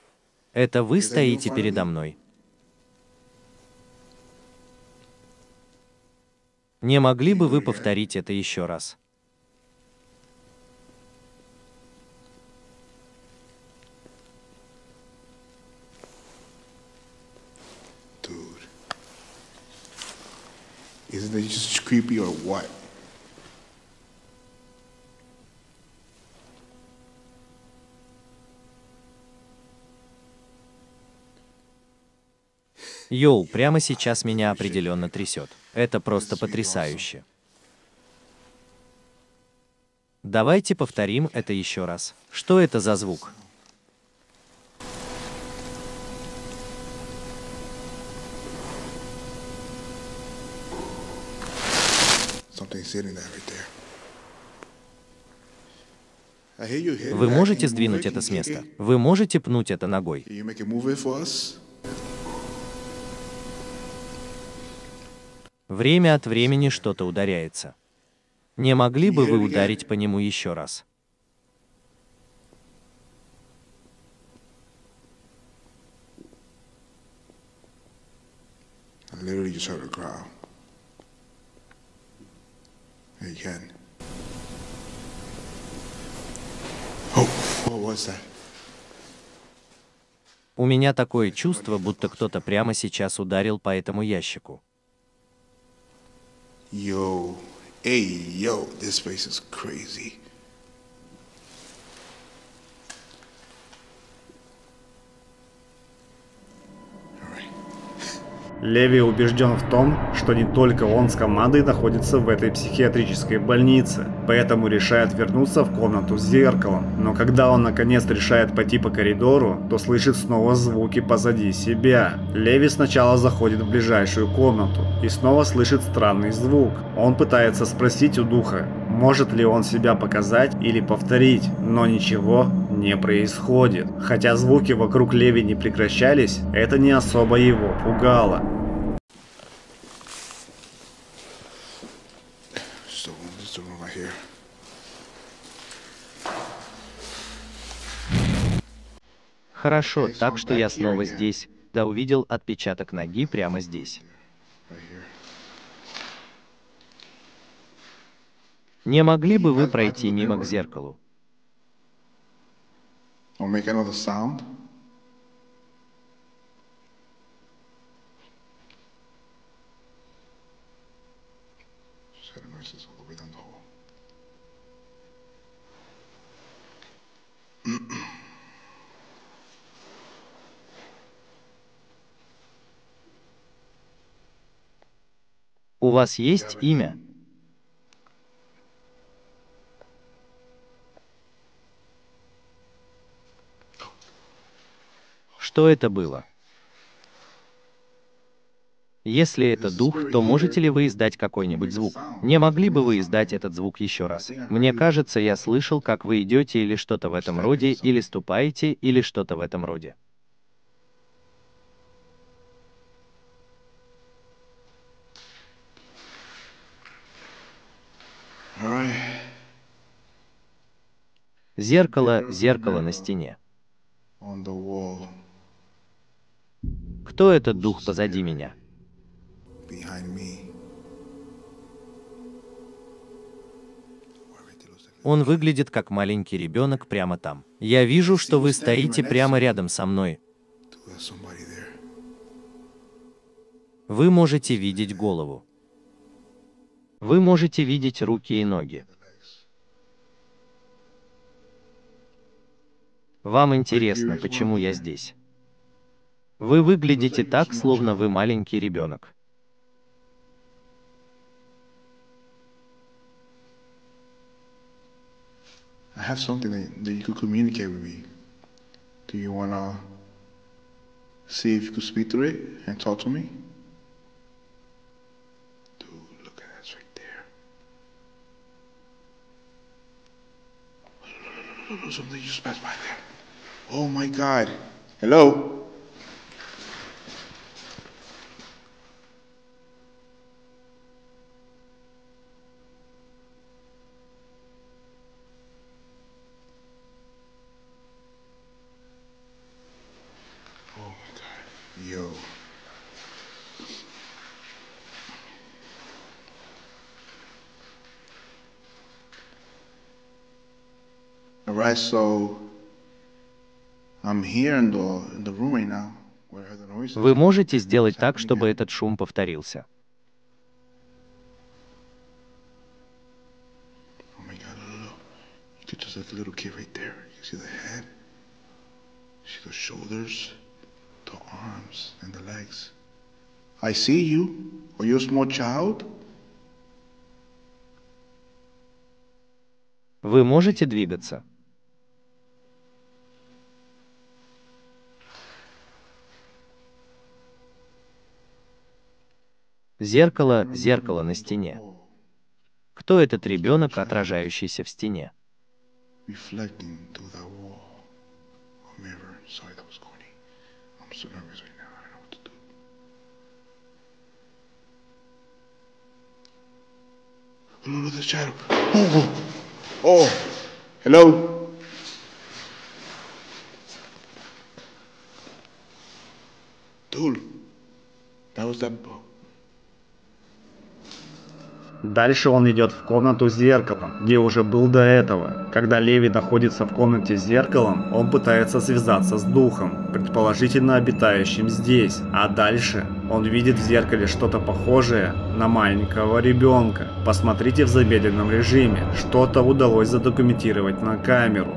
Это вы стоите передо мной? Не могли бы вы повторить это еще раз? Йоу, прямо сейчас меня определенно трясет. Это просто потрясающе. Давайте повторим это еще раз. Что это за звук? Вы можете сдвинуть это с места? Вы можете пнуть это ногой? Время от времени что-то ударяется. Не могли бы вы ударить по нему еще раз? У меня такое чувство, будто кто-то прямо сейчас ударил по этому ящику. Yo, hey, yo, this place is crazy. Леви убежден в том, что не только он с командой находится в этой психиатрической больнице, поэтому решает вернуться в комнату с зеркалом. Но когда он наконец решает пойти по коридору, то слышит снова звуки позади себя. Леви сначала заходит в ближайшую комнату и снова слышит странный звук. Он пытается спросить у духа, может ли он себя показать или повторить, но ничего не происходит. Хотя звуки вокруг Леви не прекращались, это не особо его пугало. Хорошо, так что я снова здесь. Да, увидел отпечаток ноги прямо здесь. Не могли бы вы пройти мимо к зеркалу? У вас есть имя? Что это было? Если это дух, то можете ли вы издать какой-нибудь звук? Не могли бы вы издать этот звук еще раз? Мне кажется, я слышал, как вы идете или что-то в этом роде, или ступаете, или что-то в этом роде. Зеркало, зеркало на стене. Кто этот дух позади меня? Он выглядит как маленький ребенок прямо там. Я вижу, что вы стоите прямо рядом со мной. Вы можете видеть голову. Вы можете видеть руки и ноги. Вам интересно, почему я здесь? Вы выглядите так, словно вы маленький ребенок. I have something that, that you could communicate with me. Do you want to see if you could speak through it and talk to me? Dude, look at that right there. Look, something just passed by there. Oh my God. Hello? Вы можете сделать так, чтобы этот шум повторился? Вы можете двигаться? Зеркало, зеркало на стене. Кто этот ребенок, отражающийся в стене? О, hello. Dude, that was that book. Дальше он идет в комнату с зеркалом, где уже был до этого. Когда Леви находится в комнате с зеркалом, он пытается связаться с духом, предположительно обитающим здесь. А дальше он видит в зеркале что-то похожее на маленького ребенка. Посмотрите в замедленном режиме, что-то удалось задокументировать на камеру.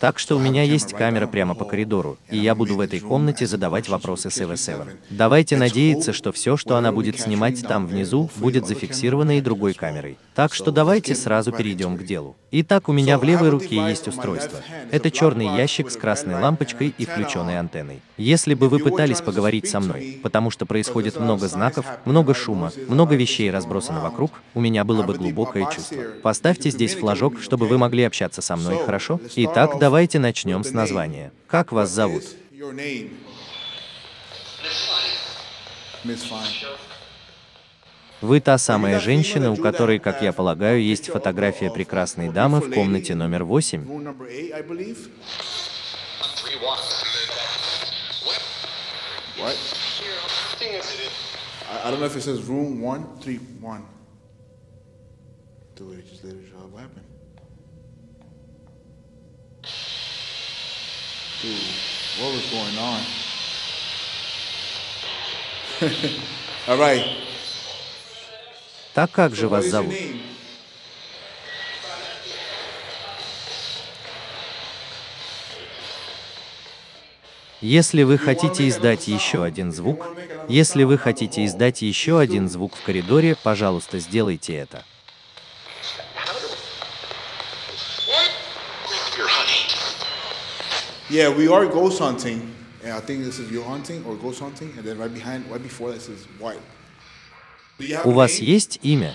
Так что у меня есть камера прямо по коридору, и я буду в этой комнате задавать вопросы севен севен. Давайте надеяться, что все, что она будет снимать там внизу, будет зафиксировано и другой камерой. Так что давайте сразу перейдем к делу. Итак, у меня в левой руке есть устройство. Это черный ящик с красной лампочкой и включенной антенной. Если бы вы пытались поговорить со мной, потому что происходит много знаков, много шума, много вещей разбросано вокруг, у меня было бы глубокое чувство. Поставьте здесь флажок, чтобы вы могли общаться со мной, хорошо? Итак, давайте начнем с названия. Как вас зовут? Вы та самая женщина, у которой, как я полагаю, есть фотография прекрасной дамы в комнате номер восемь. Так как же вас зовут? Если вы хотите издать еще один звук, если вы хотите издать еще один звук в коридоре, пожалуйста, сделайте это. Yeah, we are ghost hunting, and I think this is your hunting or ghost hunting, and then right behind, right before this is white. У вас есть имя?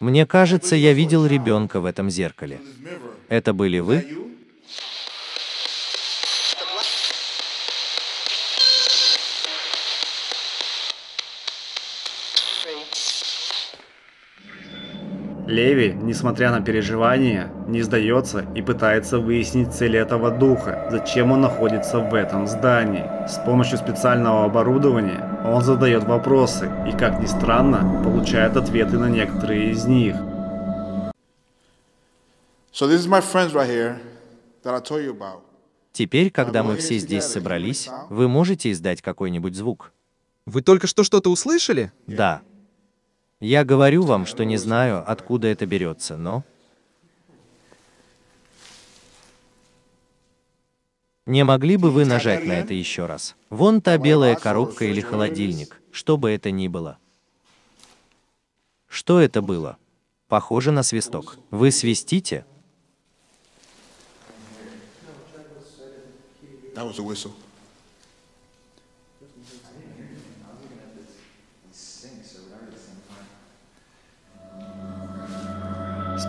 Мне кажется, я видел ребенка в этом зеркале. Это были вы? Леви, несмотря на переживания, не сдается и пытается выяснить цель этого духа, зачем он находится в этом здании. С помощью специального оборудования он задает вопросы и, как ни странно, получает ответы на некоторые из них. Теперь, когда мы все здесь собрались, вы можете издать какой-нибудь звук? Вы только что что-то услышали? Да. Я говорю вам, что не знаю, откуда это берется, но... Не могли бы вы нажать на это еще раз? Вон та белая коробка или холодильник, что бы это ни было. Что это было? Похоже на свисток. Вы свистите?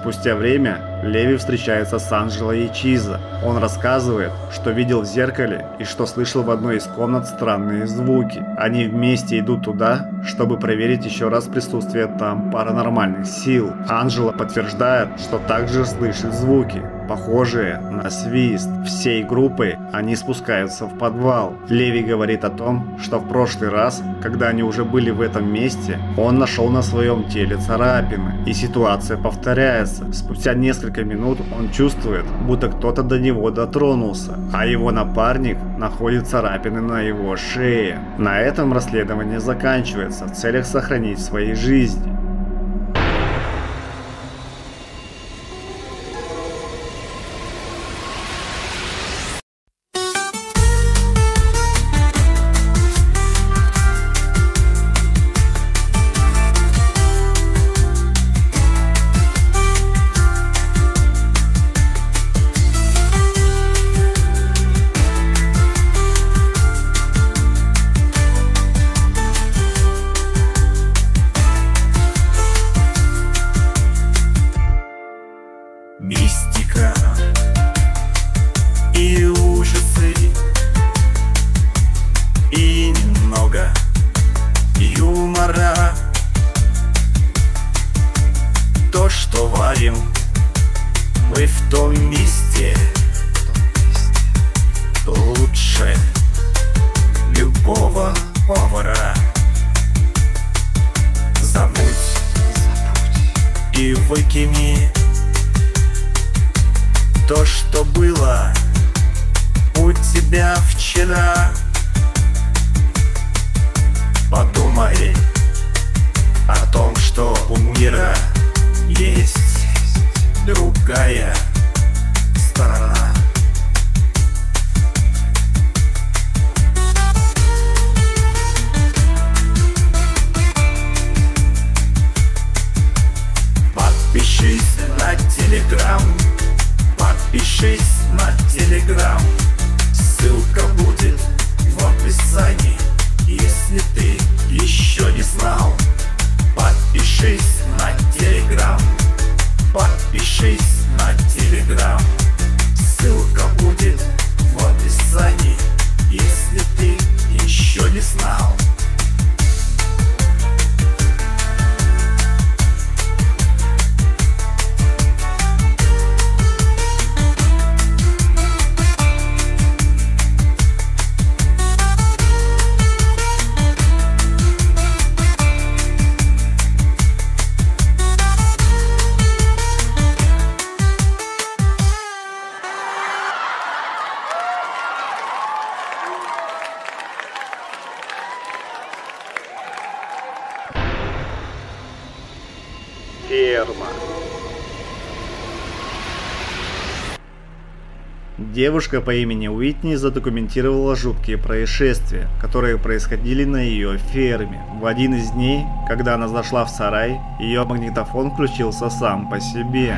Спустя время Леви встречается с Анжелой и Чиза. Он рассказывает, что видел в зеркале и что слышал в одной из комнат странные звуки. Они вместе идут туда, чтобы проверить еще раз присутствие там паранормальных сил. Анжела подтверждает, что также слышит звуки, похожие на свист. Всей группой они спускаются в подвал. Леви говорит о том, что в прошлый раз, когда они уже были в этом месте, он нашел на своем теле царапины. И ситуация повторяется. Спустя несколько минут он чувствует, будто кто-то до него дотронулся, а его напарник находит царапины на его шее. На этом расследование заканчивается в целях сохранить свои жизни. Ссылка будет в описании, если ты еще ферма. Девушка по имени Уитни задокументировала жуткие происшествия, которые происходили на ее ферме. В один из дней, когда она зашла в сарай, ее магнитофон включился сам по себе.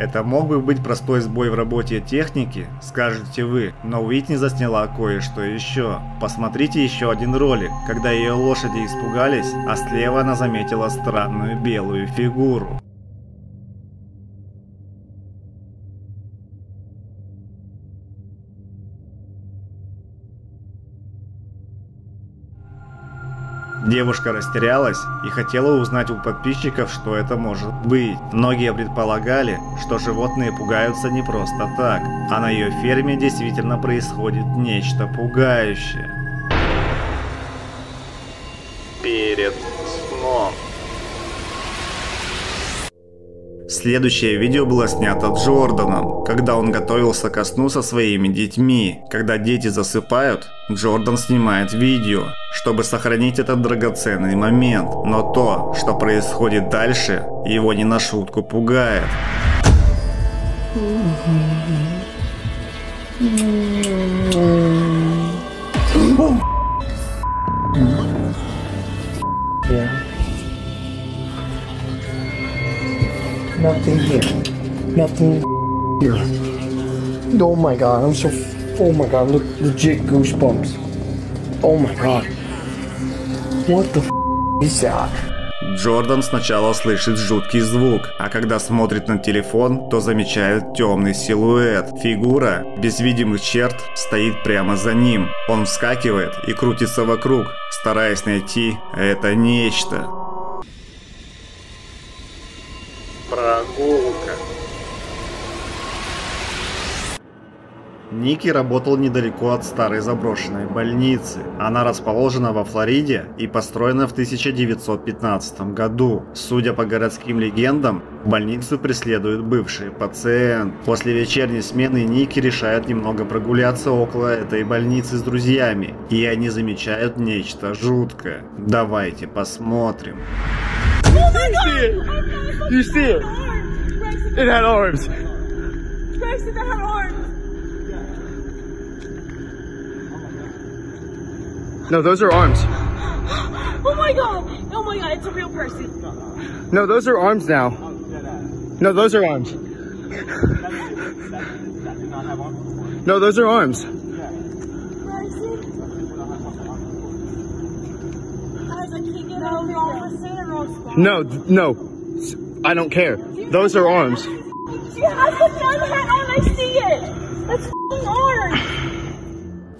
Это мог бы быть простой сбой в работе техники, скажете вы, но Уитни засняла кое-что еще. Посмотрите еще один ролик, когда ее лошади испугались, а слева она заметила странную белую фигуру. Девушка растерялась и хотела узнать у подписчиков, что это может быть. Многие предполагали, что животные пугаются не просто так, а на ее ферме действительно происходит нечто пугающее. Перед сном. Следующее видео было снято Джорданом, когда он готовился ко сну со своими детьми. Когда дети засыпают, Джордан снимает видео, чтобы сохранить этот драгоценный момент. Но то, что происходит дальше, его не на шутку пугает. Nothing here. Nothing here. Oh my god, I'm so. Oh my god, look, legit goosebumps. Oh my god. What the is that? Джордан сначала слышит жуткий звук, а когда смотрит на телефон, то замечает темный силуэт. Фигура, без видимых черт, стоит прямо за ним. Он вскакивает и крутится вокруг, стараясь найти это нечто. Прогулка. Ники работал недалеко от старой заброшенной больницы. Она расположена во Флориде и построена в тысяча девятьсот пятнадцатом году. Судя по городским легендам, больницу преследует бывший пациент. После вечерней смены Ники решает немного прогуляться около этой больницы с друзьями, и они замечают нечто жуткое. Давайте посмотрим. You see it? It had arms. Grayson, it had arms. No, those are arms. Oh my god! Oh my god! It's a real person. No, those are arms now. No, those are arms. No, those are arms. No, no. I don't care. Those are arms.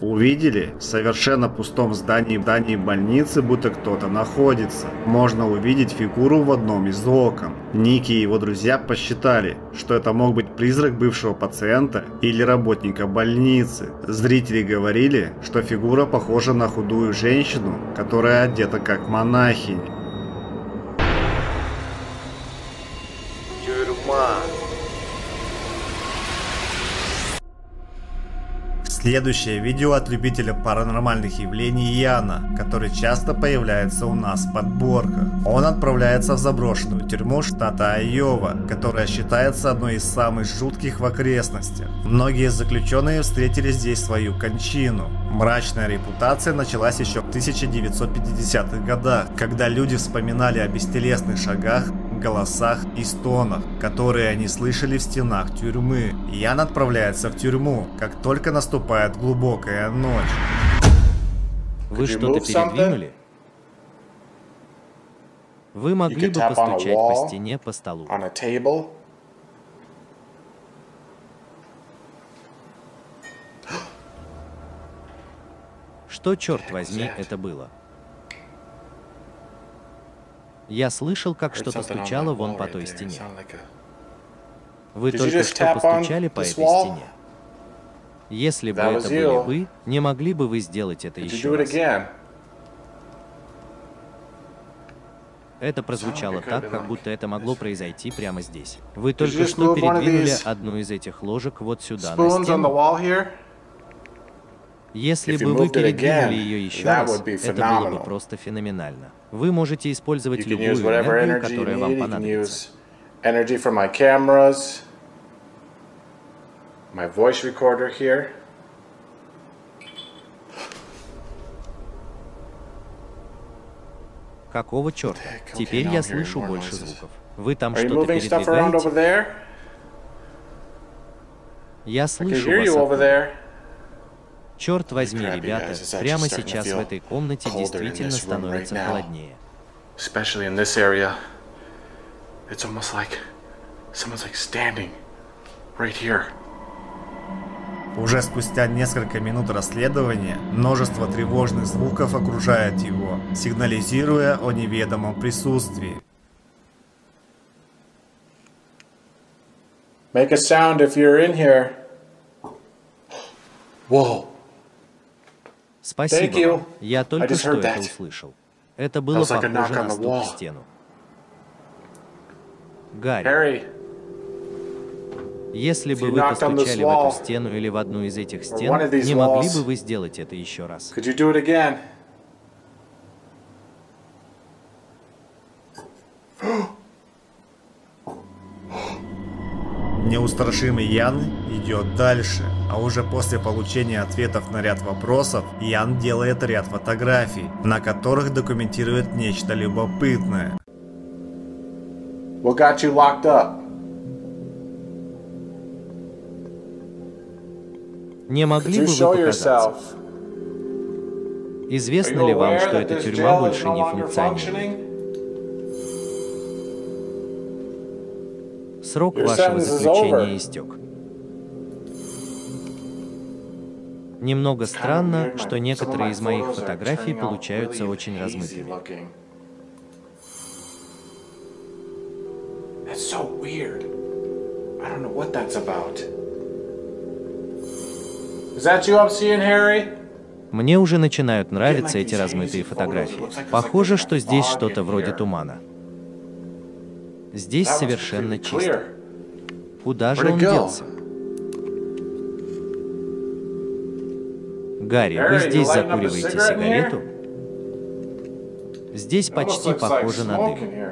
Увидели? В совершенно пустом здании, в здании больницы будто кто-то находится. Можно увидеть фигуру в одном из окон. Ники и его друзья посчитали, что это мог быть призрак бывшего пациента или работника больницы. Зрители говорили, что фигура похожа на худую женщину, которая одета как монахиня. Следующее видео от любителя паранормальных явлений Яна, который часто появляется у нас в подборках. Он отправляется в заброшенную тюрьму штата Айова, которая считается одной из самых жутких в окрестностях. Многие заключенные встретили здесь свою кончину. Мрачная репутация началась еще в тысяча девятьсот пятидесятых годах, когда люди вспоминали о бестелесных шагах, голосах и стонах, которые они слышали в стенах тюрьмы. Ян отправляется в тюрьму, как только наступает глубокая ночь. Вы что-то передвинули? Вы могли бы постучать по стене, по столу? Что, черт возьми, это было? Я слышал, как что-то стучало вон по той стене. Вы только что постучали по этой стене? Если бы это были вы, не могли бы вы сделать это еще раз? Это прозвучало так, как будто это могло произойти прямо здесь. Вы только что передвинули одну из этих ложек вот сюда на стену? Если бы вы передвинули ее еще раз, это было бы просто феноменально. Вы можете использовать любую энергию, которая вам понадобится. Energy from my cameras, my voice recorder here. Какого черта? Теперь я слышу больше звуков. Вы там что-то передвигаете? Я слышу вас оттуда. Черт возьми, ребята, прямо сейчас в этой комнате действительно становится холоднее. It's almost like someone's like standing right here. Уже спустя несколько минут расследования множество тревожных звуков окружает его, сигнализируя о неведомом присутствии. Make a sound if you're in here. Whoa. Спасибо. Я только что это услышал. Это было похоже на стук в стену. Гарри, если бы вы постучали в эту стену или в одну из этих стен, не могли бы вы сделать это еще раз? Неустрашимый Ян идет дальше, а уже после получения ответов на ряд вопросов, Ян делает ряд фотографий, на которых документирует нечто любопытное. What got you locked up? Не могли бы вы показаться? Известно ли вам, что эта тюрьма больше не функционирует? Срок вашего заключения истек. Немного странно, что некоторые из моих фотографий получаются очень размытыми. So weird. I don't know what that's about. Is that you I'm seeing, Harry? Мне уже начинают нравиться эти размытые фотографии. Похоже, что здесь что-то вроде тумана. Здесь совершенно чисто. Куда же он делся? Гарри, вы здесь закуриваете сигарету? Здесь почти похоже на дым.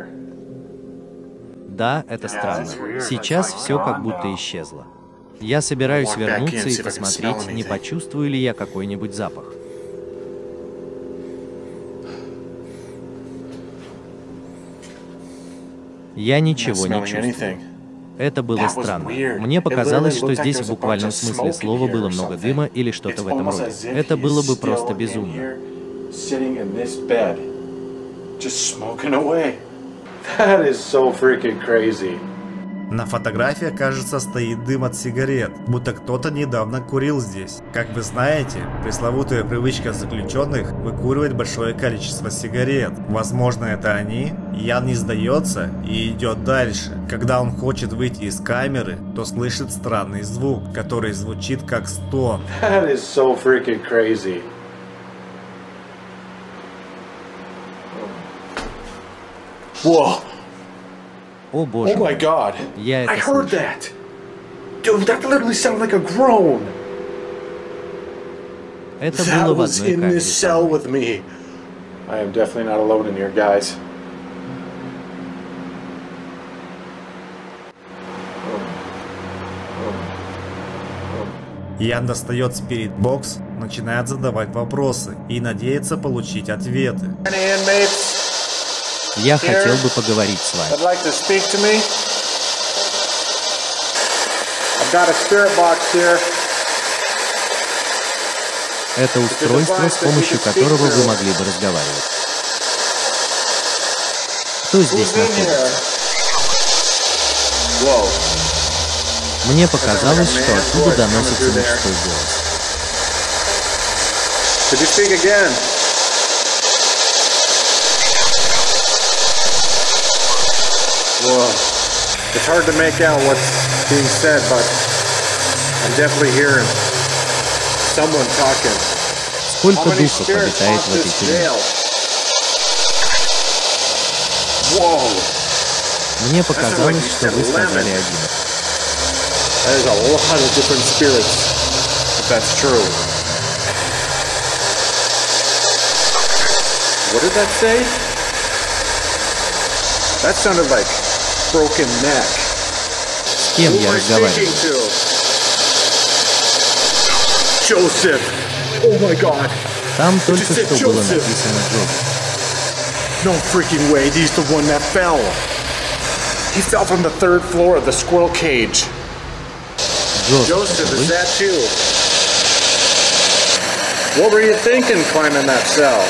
Да, это странно. Сейчас все как будто исчезло. Я собираюсь вернуться и посмотреть, не почувствую ли я какой-нибудь запах. Я ничего не чувствую. Это было странно. Мне показалось, что здесь в буквальном смысле слова было много дыма или что-то в этом роде. Это было бы просто безумно. That is so freaking crazy. На фотографии, кажется, стоит дым от сигарет, будто кто-то недавно курил здесь. Как вы знаете, пресловутая привычка заключенных выкуривать большое количество сигарет. Возможно, это они. Ян не сдается и идет дальше. Когда он хочет выйти из камеры, то слышит странный звук, который звучит как стон. That is so freaking crazy. Whoa. О боже. Oh my God. Я это слышал. Dude, that literally sounded like a groan. Это было в одной камере со мной. I am definitely not alone in here, guys. Ян достает Spirit Box, начинает задавать вопросы и надеется получить ответы. Я хотел бы поговорить с вами. Это устройство, с помощью которого вы могли бы разговаривать. Кто здесь находится? Мне показалось, что оттуда доносится мужской голос. It's hard to make out what's being said, but I'm definitely hearing someone talking. Сколько духов обитает в этой тюрьме? Мне показалось, что вы сказали один. What did that say? That sounded like broken neck. С кем я разговариваю? Джозеф. Oh my God. Там только что было написано Джозеф. No freaking way. He's the one that fell. He fell from the third floor of the squirrel cage. Joseph, is that you? What were you thinking climbing that cell?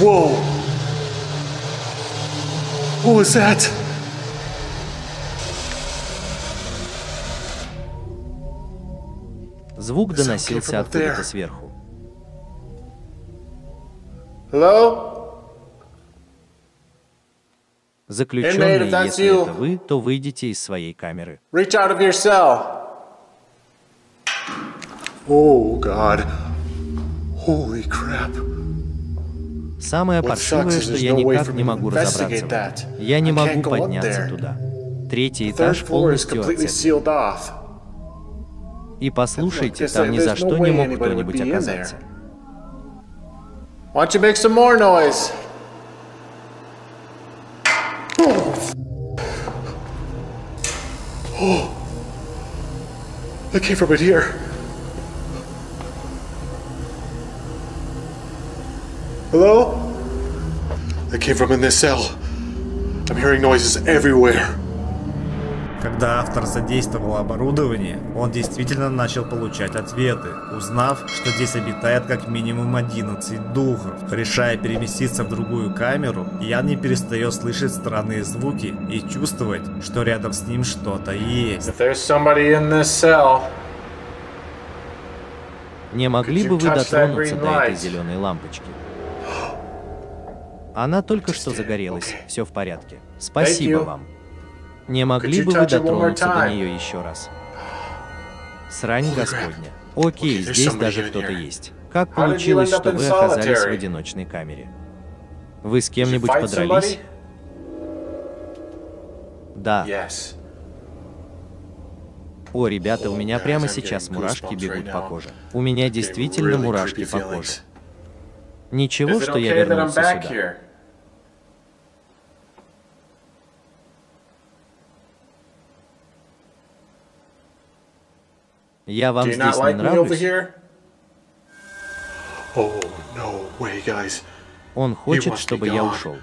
Whoa! What was that? Звук доносился откуда-то сверху. Hello? Заключенные, если это вы, то выйдите из своей камеры. Reach out of your cell. Oh, God. Holy crap. Самое паршивое, что я никак не могу разобраться. Я не могу подняться туда. Третий этаж полностью оцеплен. И послушайте, там ни за что не мог кто-нибудь оказаться. Why don't you make some more noise? Oh, that came from it here. Hello? That came from in this cell. I'm hearing noises everywhere. Когда автор задействовал оборудование, он действительно начал получать ответы, узнав, что здесь обитает как минимум одиннадцать духов. Решая переместиться в другую камеру, Ян не перестает слышать странные звуки и чувствовать, что рядом с ним что-то есть. Cell, не могли бы вы дотронуться до этой зеленой лампочки? Она только что загорелась, okay. Все в порядке. Спасибо вам. Не могли бы вы дотронуться до нее еще раз? Срань Господня. Окей, здесь даже кто-то есть. Как получилось, что вы оказались в одиночной камере? Вы с кем-нибудь подрались? Да. О, ребята, у меня прямо сейчас мурашки бегут по коже. У меня действительно мурашки по коже. Ничего, что я вернулся сюда. Я вам здесь не нравлюсь? Он хочет, чтобы я ушел.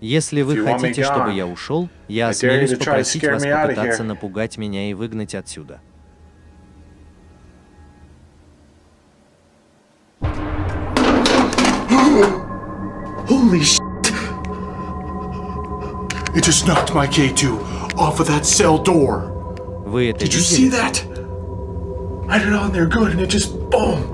Если вы хотите, чтобы я ушел, я осмелюсь попросить вас попытаться напугать меня и выгнать отсюда. Off of that cell door. Вы это Did you see that? I did it on there good and it just boom.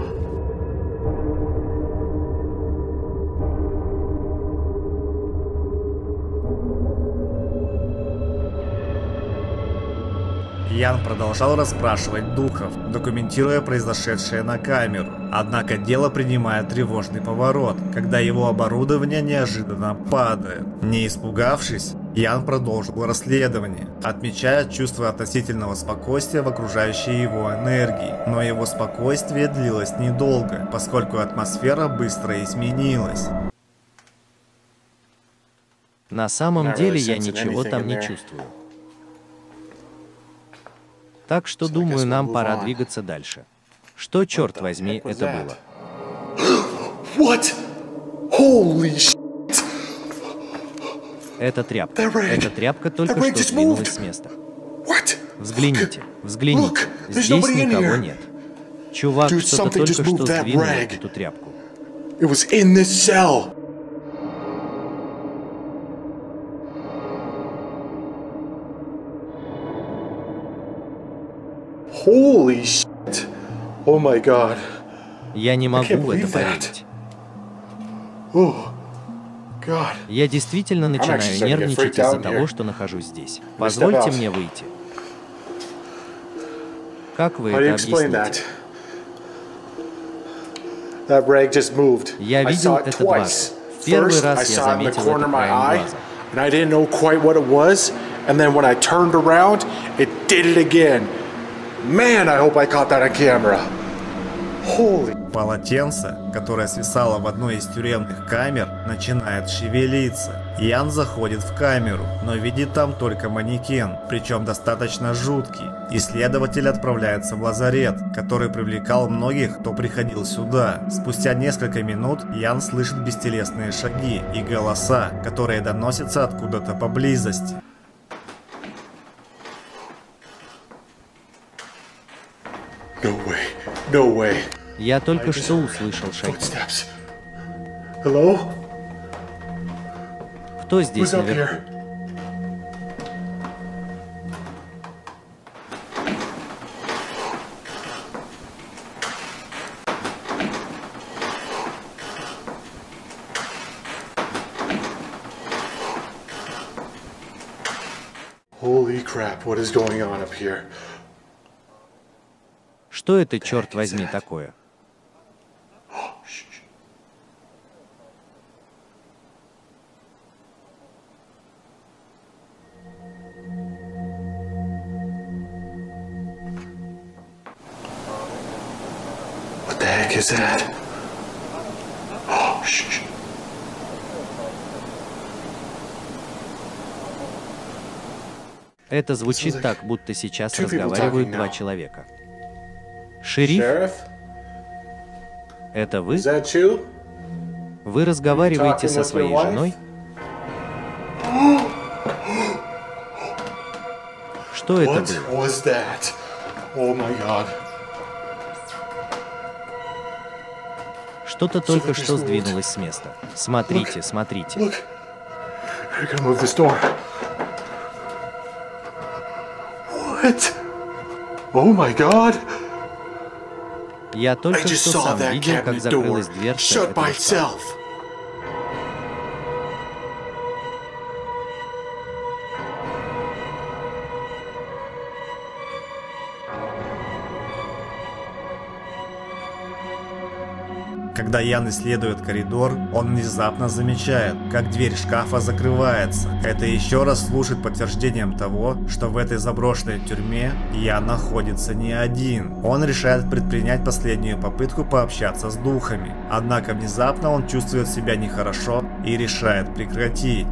Ян продолжал расспрашивать духов, документируя произошедшее на камеру. Однако дело принимает тревожный поворот, когда его оборудование неожиданно падает. Не испугавшись, Ян продолжил расследование, отмечая чувство относительного спокойствия в окружающей его энергии. Но его спокойствие длилось недолго, поскольку атмосфера быстро изменилась. На самом деле я ничего там не чувствую. Так что, думаю, нам пора двигаться дальше. Что, черт возьми, это было? Это тряпка. Эта тряпка только что сдвинулась с места. Взгляните, взгляните. Здесь никого нет. Чувак, что-то только что сдвинул эту тряпку. Holy shit! Oh my God! Я не могу в это поверить. Oh, God. Я действительно начинаю нервничать из-за того, что нахожусь здесь. Позвольте мне выйти. Как вы это объясните? Я видел это дважды. В первый раз я заметил это краем глаза. and then when I turned around, it did it again. Man, I hope I caught that on camera. Holy... Полотенце, которое свисало в одной из тюремных камер, начинает шевелиться. Ян заходит в камеру, но видит там только манекен, причем достаточно жуткий. Исследователь отправляется в лазарет, который привлекал многих, кто приходил сюда. Спустя несколько минут Ян слышит бестелесные шаги и голоса, которые доносятся откуда-то поблизости. No way. No way. Я только что услышал шаги. Hello? Кто здесь наверху? Holy crap, what is going on up here? Что это, черт возьми, такое? Это звучит так, будто сейчас разговаривают два человека. Шериф? Это вы? Вы разговариваете со своей женой? Что это было? Что-то только что сдвинулось с места. Смотрите, смотрите. Я только что сам видел, как закрылась дверца этого шкафа. Когда Ян исследует коридор, он внезапно замечает, как дверь шкафа закрывается. Это еще раз служит подтверждением того, что в этой заброшенной тюрьме Ян находится не один. Он решает предпринять последнюю попытку пообщаться с духами. Однако внезапно он чувствует себя нехорошо и решает прекратить.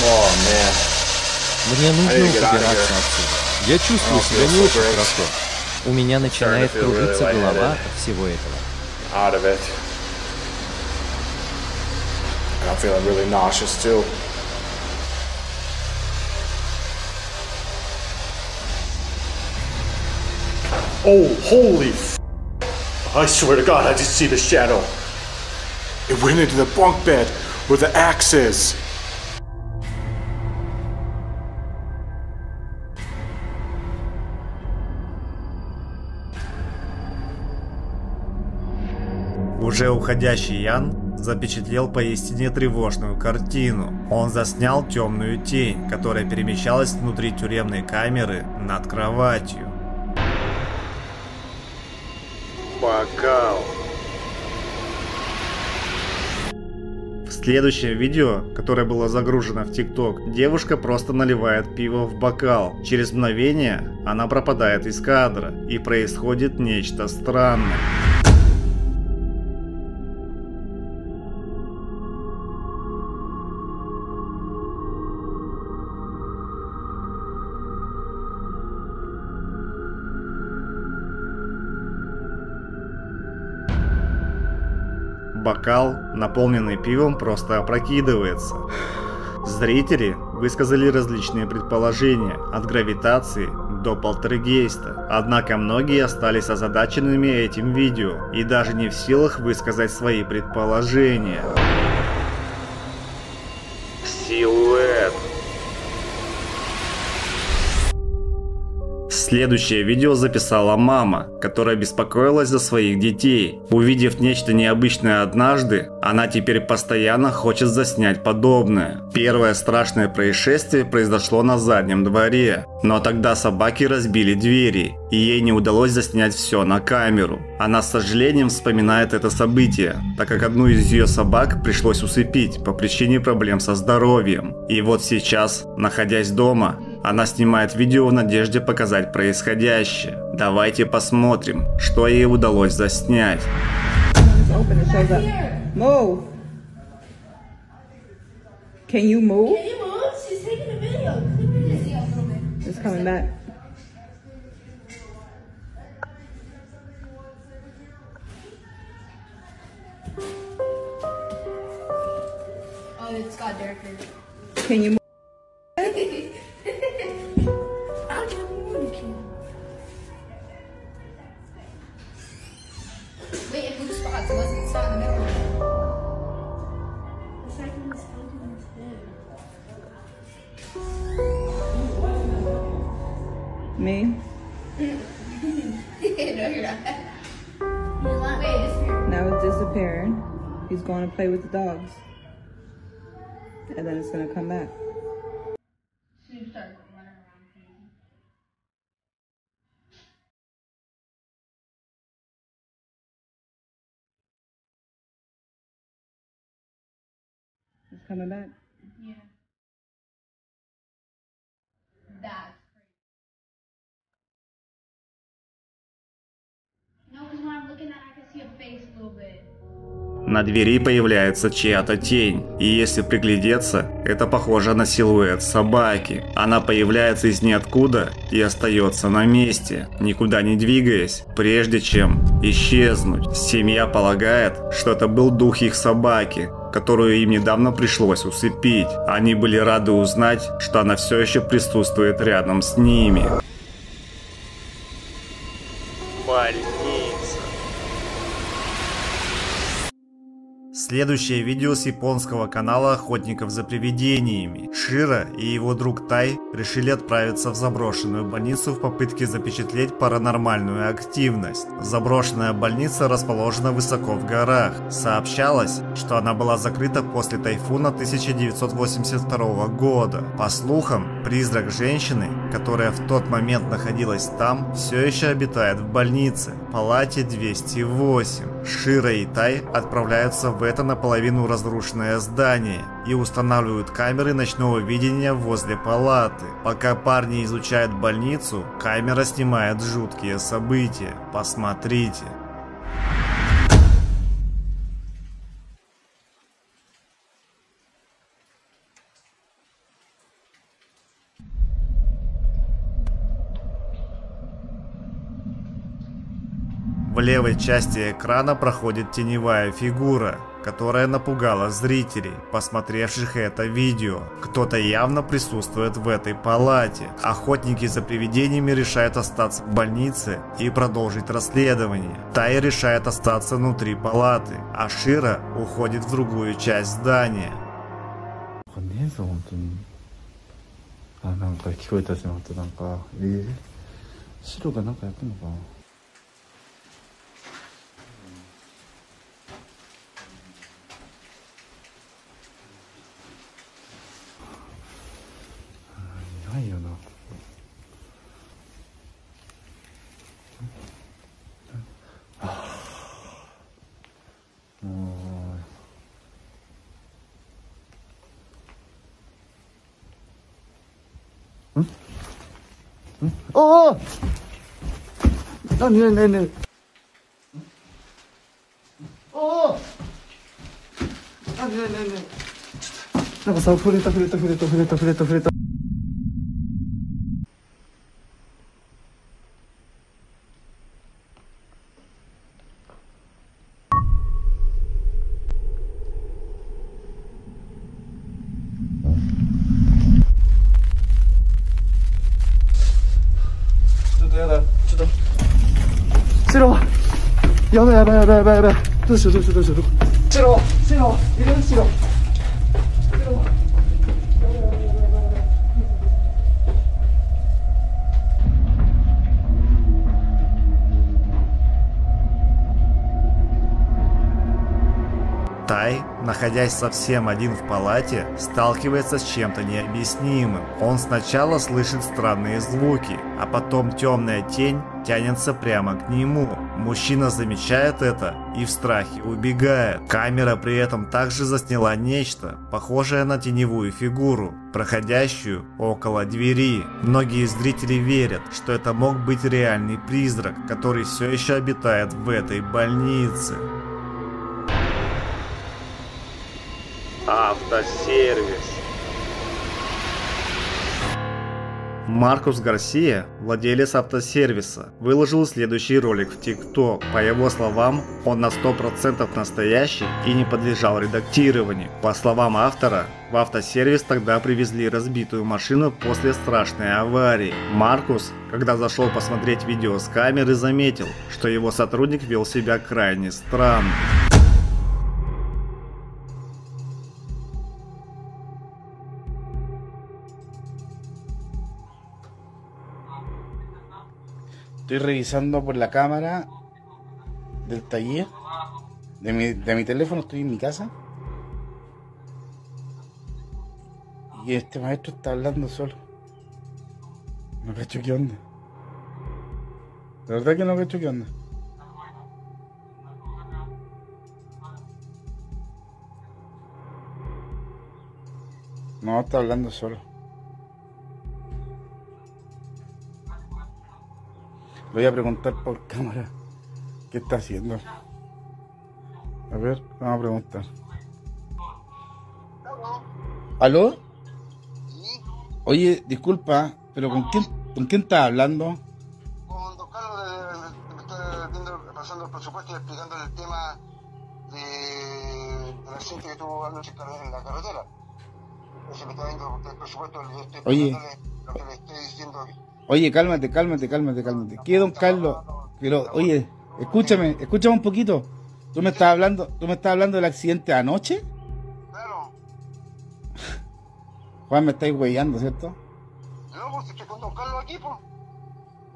Oh, мне нужно убираться отсюда. Я чувствую себя не очень хорошо. У меня начинает кружиться голова от всего этого. Out of it. And I'm feeling really nauseous too. Oh, holy f! I swear to God, I just see the shadow. It went into the bunk bed where the axe is. Уже уходящий Ян запечатлел поистине тревожную картину. Он заснял темную тень, которая перемещалась внутри тюремной камеры над кроватью. Бокал. В следующем видео, которое было загружено в ТикТок, девушка просто наливает пиво в бокал. Через мгновение она пропадает из кадра, и происходит нечто странное. Бокал, наполненный пивом, просто опрокидывается. Зрители высказали различные предположения, от гравитации до полтергейста. Однако многие остались озадаченными этим видео и даже не в силах высказать свои предположения. Силуэт. Следующее видео записала мама, которая беспокоилась за своих детей. Увидев нечто необычное однажды, она теперь постоянно хочет заснять подобное. Первое страшное происшествие произошло на заднем дворе, но тогда собаки разбили двери, и ей не удалось заснять все на камеру. Она с сожалением вспоминает это событие, так как одну из ее собак пришлось усыпить по причине проблем со здоровьем. И вот сейчас, находясь дома, она снимает видео в надежде показать происходящее. Давайте посмотрим, что ей удалось заснять. Me? No, you're not. You're not. Wait, it's here. Now it's disappearing. He's going to play with the dogs. And then it's going to come back. She starts running around. It's coming back? Yeah. That. На двери появляется чья-то тень, и если приглядеться, это похоже на силуэт собаки. Она появляется из ниоткуда и остается на месте, никуда не двигаясь, прежде чем исчезнуть. Семья полагает, что это был дух их собаки, которую им недавно пришлось усыпить. Они были рады узнать, что она все еще присутствует рядом с ними. Следующее видео с японского канала охотников за привидениями. Широ и его друг Тай решили отправиться в заброшенную больницу в попытке запечатлеть паранормальную активность. Заброшенная больница расположена высоко в горах. Сообщалось, что она была закрыта после тайфуна тысяча девятьсот восемьдесят второго года. По слухам, призрак женщины, которая в тот момент находилась там, все еще обитает в больнице, палате двести восемь. Широ и Тай отправляются в это Это наполовину разрушенное здание и устанавливают камеры ночного видения возле палаты. Пока парни изучают больницу, камера снимает жуткие события. Посмотрите. В левой части экрана проходит теневая фигура, которая напугала зрителей, посмотревших это видео. Кто-то явно присутствует в этой палате. Охотники за привидениями решают остаться в больнице и продолжить расследование. Тай решает остаться внутри палаты, а Широ уходит в другую часть здания. О! А, не, не, не. О! А, не, не, не. Там сам фулита, фулита, фулита, фулита, фулита, фулита. Я бай, бай, бай, бай, бай. Что, что, что, что, что? Широ, Широ, идем, Широ. Тай, находясь совсем один в палате, сталкивается с чем-то необъяснимым. Он сначала слышит странные звуки, а потом темная тень тянется прямо к нему. Мужчина замечает это и в страхе убегает. Камера при этом также засняла нечто, похожее на теневую фигуру, проходящую около двери. Многие зрители верят, что это мог быть реальный призрак, который все еще обитает в этой больнице. Автосервис. Маркус Гарсия, владелец автосервиса, выложил следующий ролик в ТикТок. По его словам, он на сто процентов настоящий и не подлежал редактированию. По словам автора, в автосервис тогда привезли разбитую машину после страшной аварии. Маркус, когда зашел посмотреть видео с камеры, заметил, что его сотрудник вел себя крайне странно. Estoy revisando por la cámara del taller de mi, de mi teléfono, estoy en mi casa y este maestro está hablando solo. No cacho qué onda. La verdad que no cacho qué onda. No, está hablando solo. Voy a preguntar por cámara qué está haciendo. A ver, vamos a preguntar. ¿Aló? Oye, disculpa, pero ¿con quién, con quién estás hablando? Con don Carlos, me está viendo, pasando el presupuesto y explicando el tema del accidente que tuvo anoche en la carretera. Se me está viendo el presupuesto y estoy explicándole lo que le estoy diciendo. Oye, cálmate, cálmate, cálmate, cálmate. ¿Qué, don Carlos? Pero, oye, escúchame, escúchame un poquito. ¿Tú me estás hablando, tú me estás hablando del accidente anoche? Claro. Juan, me estáis huellando, ¿cierto? No, pues estoy con don Carlos aquí, pues.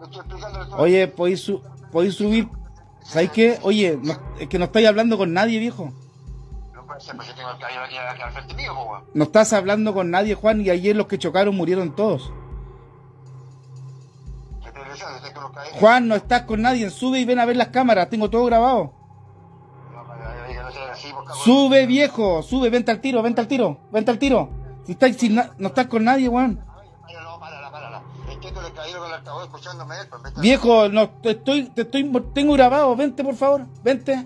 Me estoy explicando esto. Oye, ¿podéis su subir? ¿Sabéis qué? Oye, no, es que no estáis hablando con nadie, viejo. No puede ser, pues yo tengo el cabello aquí al frente mío, pues. No estás hablando con nadie, Juan, y ayer los que chocaron murieron todos. Juan, no estás con nadie, sube y ven a ver las cámaras, tengo todo grabado. Sube, viejo, sube, vente al tiro, vente al tiro, vente al tiro. Si estás, si na... no estás con nadie, Juan. Viejo, no, te estoy, te estoy, tengo grabado, vente por favor, vente.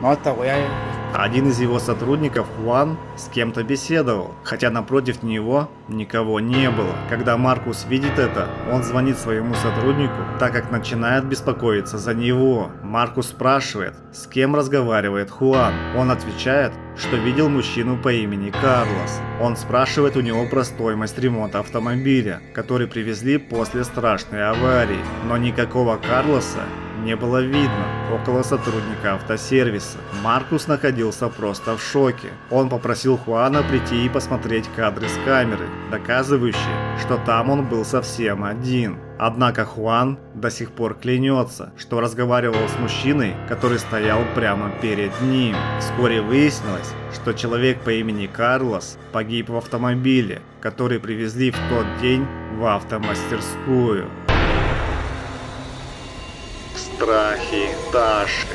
No, esta weá es... Один из его сотрудников, Хуан, с кем-то беседовал, хотя напротив него никого не было. Когда Маркус видит это, он звонит своему сотруднику, так как начинает беспокоиться за него. Маркус спрашивает, с кем разговаривает Хуан. Он отвечает, что видел мужчину по имени Карлос. Он спрашивает у него про стоимость ремонта автомобиля, который привезли после страшной аварии, но никакого Карлоса не было видно около сотрудника автосервиса. Маркус находился просто в шоке. Он попросил Хуана прийти и посмотреть кадры с камеры, доказывающие, что там он был совсем один. Однако Хуан до сих пор клянется, что разговаривал с мужчиной, который стоял прямо перед ним. Вскоре выяснилось, что человек по имени Карлос погиб в автомобиле, который привезли в тот день в автомастерскую. Страхи Таши.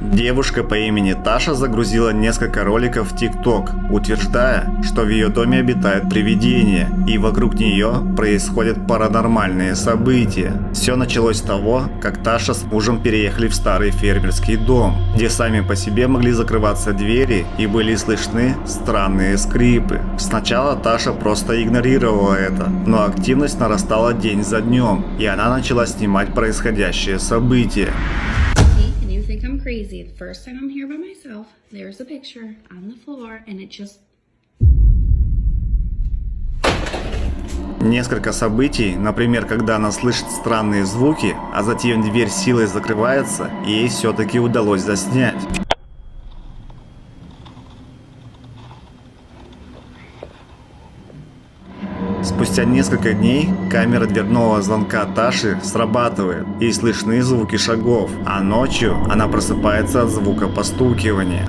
Девушка по имени Таша загрузила несколько роликов в ТикТок, утверждая, что в ее доме обитает привидение, и вокруг нее происходят паранормальные события. Все началось с того, как Таша с мужем переехали в старый фермерский дом, где сами по себе могли закрываться двери и были слышны странные скрипы. Сначала Таша просто игнорировала это, но активность нарастала день за днем, и она начала снимать происходящие события. I'm crazy. The first time I'm here by myself, there's a picture on the floor, and it just... Несколько событий, например, когда она слышит странные звуки, а затем дверь силой закрывается, и ей все-таки удалось заснять. Спустя несколько дней камера дверного звонка Таши срабатывает, ей слышны звуки шагов, а ночью она просыпается от звука постукивания.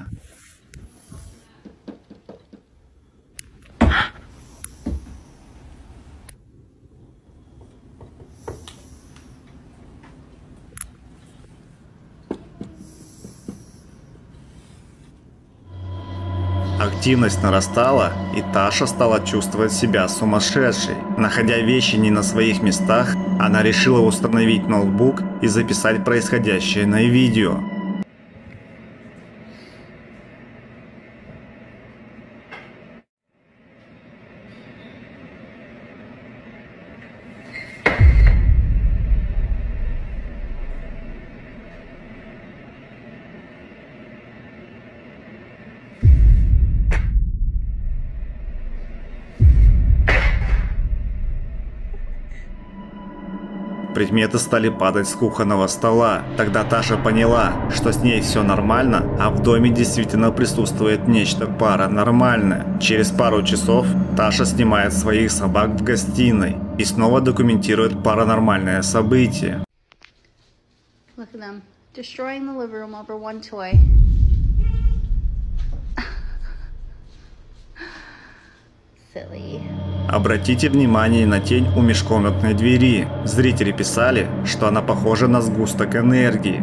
Активность нарастала, и Таша стала чувствовать себя сумасшедшей. Находя вещи не на своих местах, она решила установить ноутбук и записать происходящее на видео. Предметы стали падать с кухонного стола. Тогда Таша поняла, что с ней все нормально, а в доме действительно присутствует нечто паранормальное. Через пару часов Таша снимает своих собак в гостиной и снова документирует паранормальное событие. Обратите внимание на тень у межкомнатной двери. Зрители писали, что она похожа на сгусток энергии.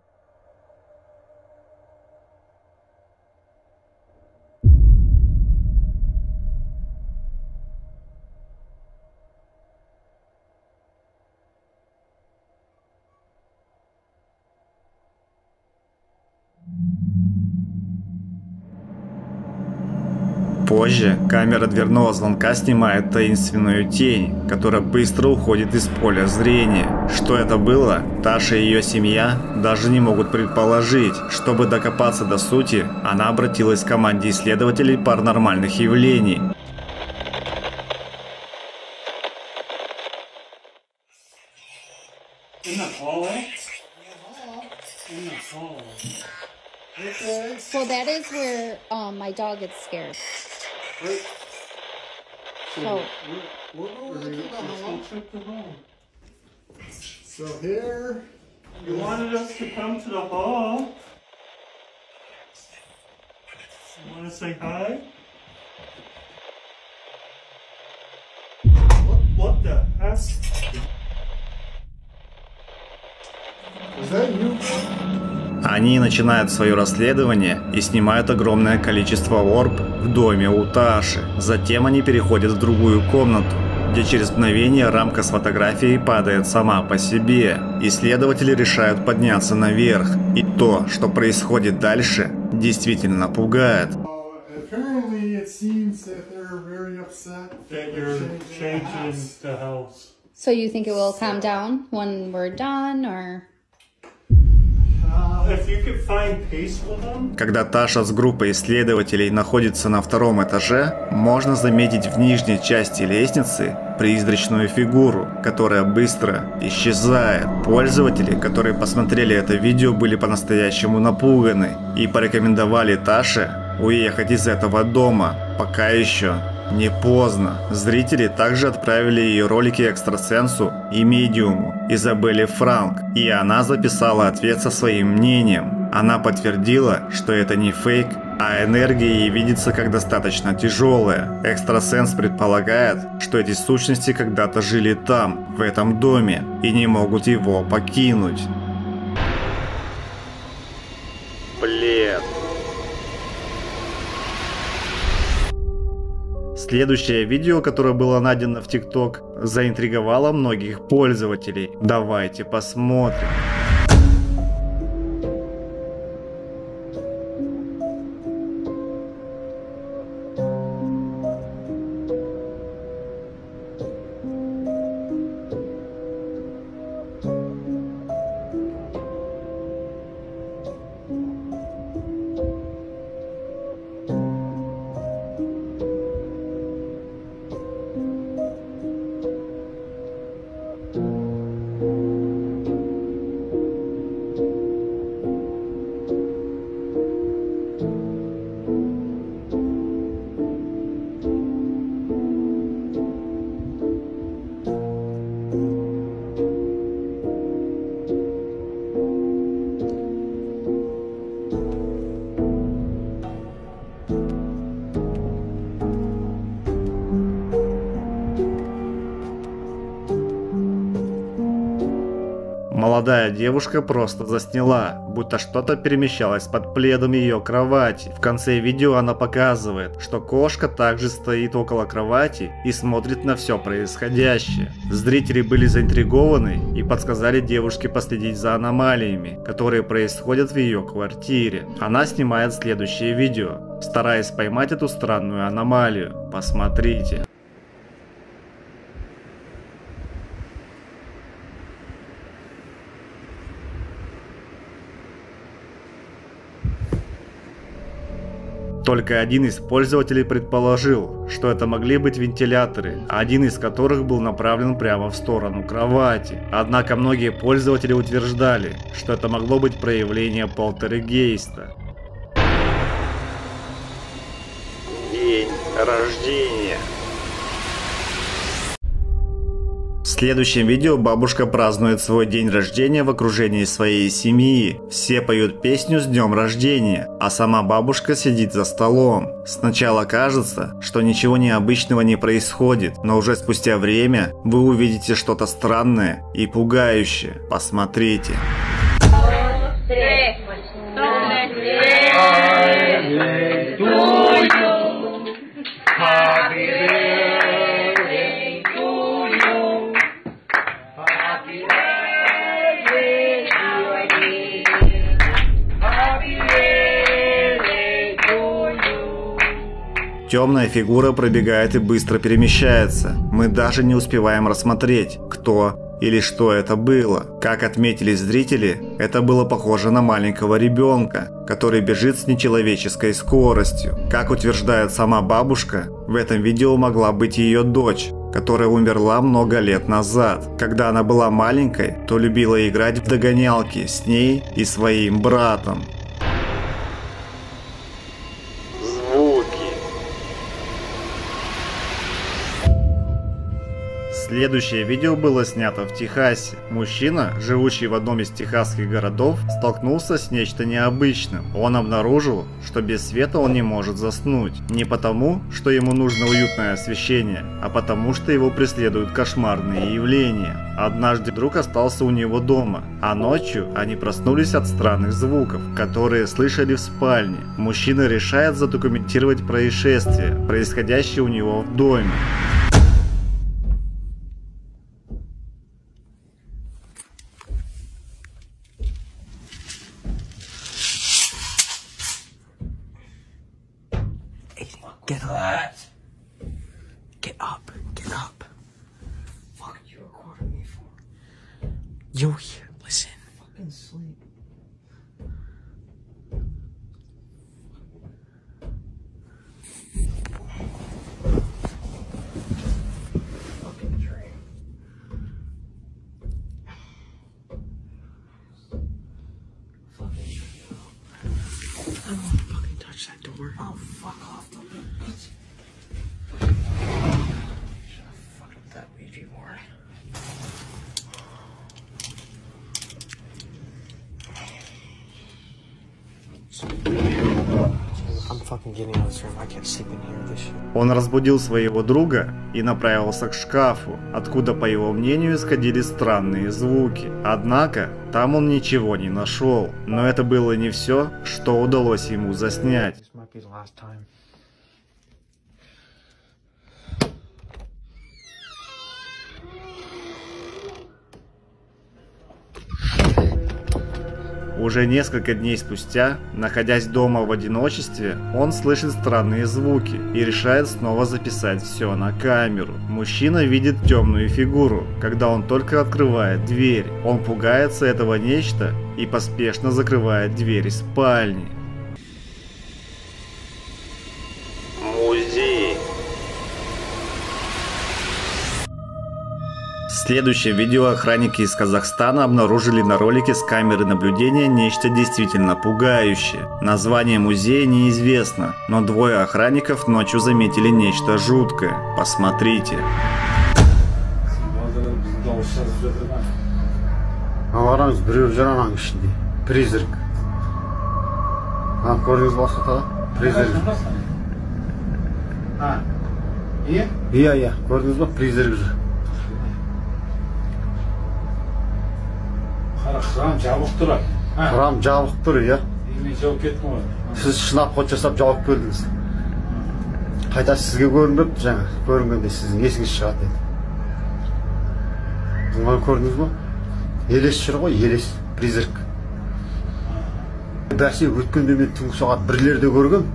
Позже камера дверного звонка снимает таинственную тень, которая быстро уходит из поля зрения. Что это было, Таша и ее семья даже не могут предположить. Чтобы докопаться до сути, она обратилась к команде исследователей паранормальных явлений. So, so here you wanted us to come to the hall. You want to say hi? What, what the heck? Is that you? Они начинают свое расследование и снимают огромное количество орб в доме у Таши. Затем они переходят в другую комнату, где через мгновение рамка с фотографией падает сама по себе. Исследователи решают подняться наверх, и то, что происходит дальше, действительно пугает. So you think it will calm down when we're done, or... Когда Таша с группой исследователей находится на втором этаже, можно заметить в нижней части лестницы призрачную фигуру, которая быстро исчезает. Пользователи, которые посмотрели это видео, были по-настоящему напуганы и порекомендовали Таше уехать из этого дома, пока еще не поздно. Зрители также отправили ее ролики экстрасенсу и медиуму Изабеле Франк, и она записала ответ со своим мнением. Она подтвердила, что это не фейк, а энергия ей видится как достаточно тяжелая. Экстрасенс предполагает, что эти сущности когда-то жили там, в этом доме, и не могут его покинуть. Блин. Следующее видео, которое было найдено в ТикТок, заинтриговало многих пользователей. Давайте посмотрим. Молодая девушка просто засняла, будто что-то перемещалось под пледом ее кровати. В конце видео она показывает, что кошка также стоит около кровати и смотрит на все происходящее. Зрители были заинтригованы и подсказали девушке последить за аномалиями, которые происходят в ее квартире. Она снимает следующее видео, стараясь поймать эту странную аномалию. Посмотрите. Только один из пользователей предположил, что это могли быть вентиляторы, один из которых был направлен прямо в сторону кровати. Однако многие пользователи утверждали, что это могло быть проявление полтергейста. День рождения. В следующем видео бабушка празднует свой день рождения в окружении своей семьи. Все поют песню «С днем рождения», а сама бабушка сидит за столом. Сначала кажется, что ничего необычного не происходит, но уже спустя время вы увидите что-то странное и пугающее. Посмотрите. Темная фигура пробегает и быстро перемещается. Мы даже не успеваем рассмотреть, кто или что это было. Как отметили зрители, это было похоже на маленького ребенка, который бежит с нечеловеческой скоростью. Как утверждает сама бабушка, в этом видео могла быть ее дочь, которая умерла много лет назад. Когда она была маленькой, то любила играть в догонялки с ней и своим братом. Следующее видео было снято в Техасе. Мужчина, живущий в одном из техасских городов, столкнулся с нечто необычным. Он обнаружил, что без света он не может заснуть. Не потому, что ему нужно уютное освещение, а потому, что его преследуют кошмарные явления. Однажды друг остался у него дома, а ночью они проснулись от странных звуков, которые слышали в спальне. Мужчина решает задокументировать происшествие, происходящее у него в доме. Он разбудил своего друга и направился к шкафу, откуда, по его мнению, исходили странные звуки. Однако там он ничего не нашел. Но это было не все, что удалось ему заснять. Уже несколько дней спустя, находясь дома в одиночестве, он слышит странные звуки и решает снова записать все на камеру. Мужчина видит темную фигуру, когда он только открывает дверь. Он пугается этого нечто и поспешно закрывает дверь спальни. В следующем видео охранники из Казахстана обнаружили на ролике с камеры наблюдения нечто действительно пугающее. Название музея неизвестно, но двое охранников ночью заметили нечто жуткое. Посмотрите. Призрак. Призрак. Храм жабық тұр. Храм жабық тұр, е? Мен жауып кеттім ғой. Сіз шынап қот жасап жауып көрдіңіз. Қайта сізге көрініп, жаңа көрінгенде сіздің есіңіз шығады еді. Бұны көрдіңіз бе? Елес жүр ғой, елес, призрак. Бәсе өткенде мен түнгі сағат бірлерде көрген.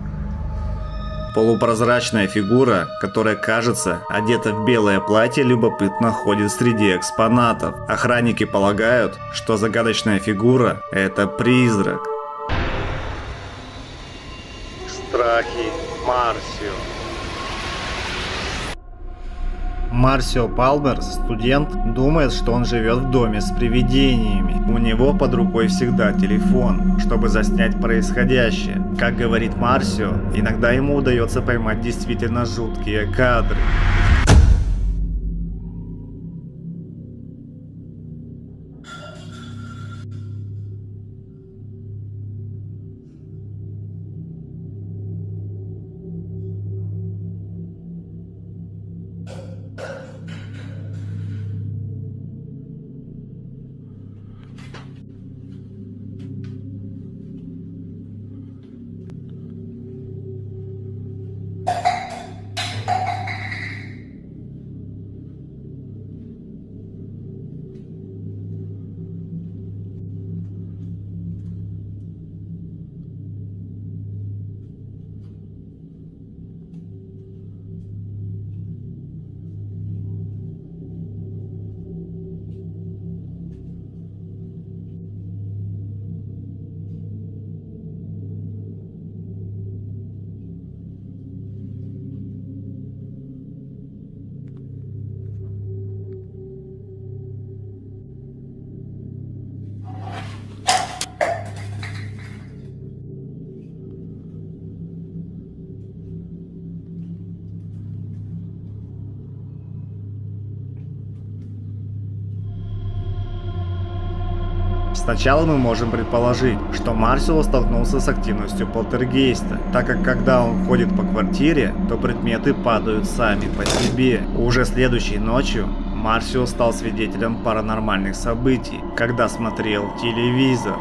Полупрозрачная фигура, которая, кажется, одета в белое платье, любопытно ходит среди экспонатов. Охранники полагают, что загадочная фигура – это призрак. Страхи Марсио. Марсио Палберс, студент, думает, что он живет в доме с привидениями. У него под рукой всегда телефон, чтобы заснять происходящее. Как говорит Марсио, иногда ему удается поймать действительно жуткие кадры. Сначала мы можем предположить, что Марсио столкнулся с активностью полтергейста, так как когда он ходит по квартире, то предметы падают сами по себе. Уже следующей ночью Марсио стал свидетелем паранормальных событий, когда смотрел телевизор.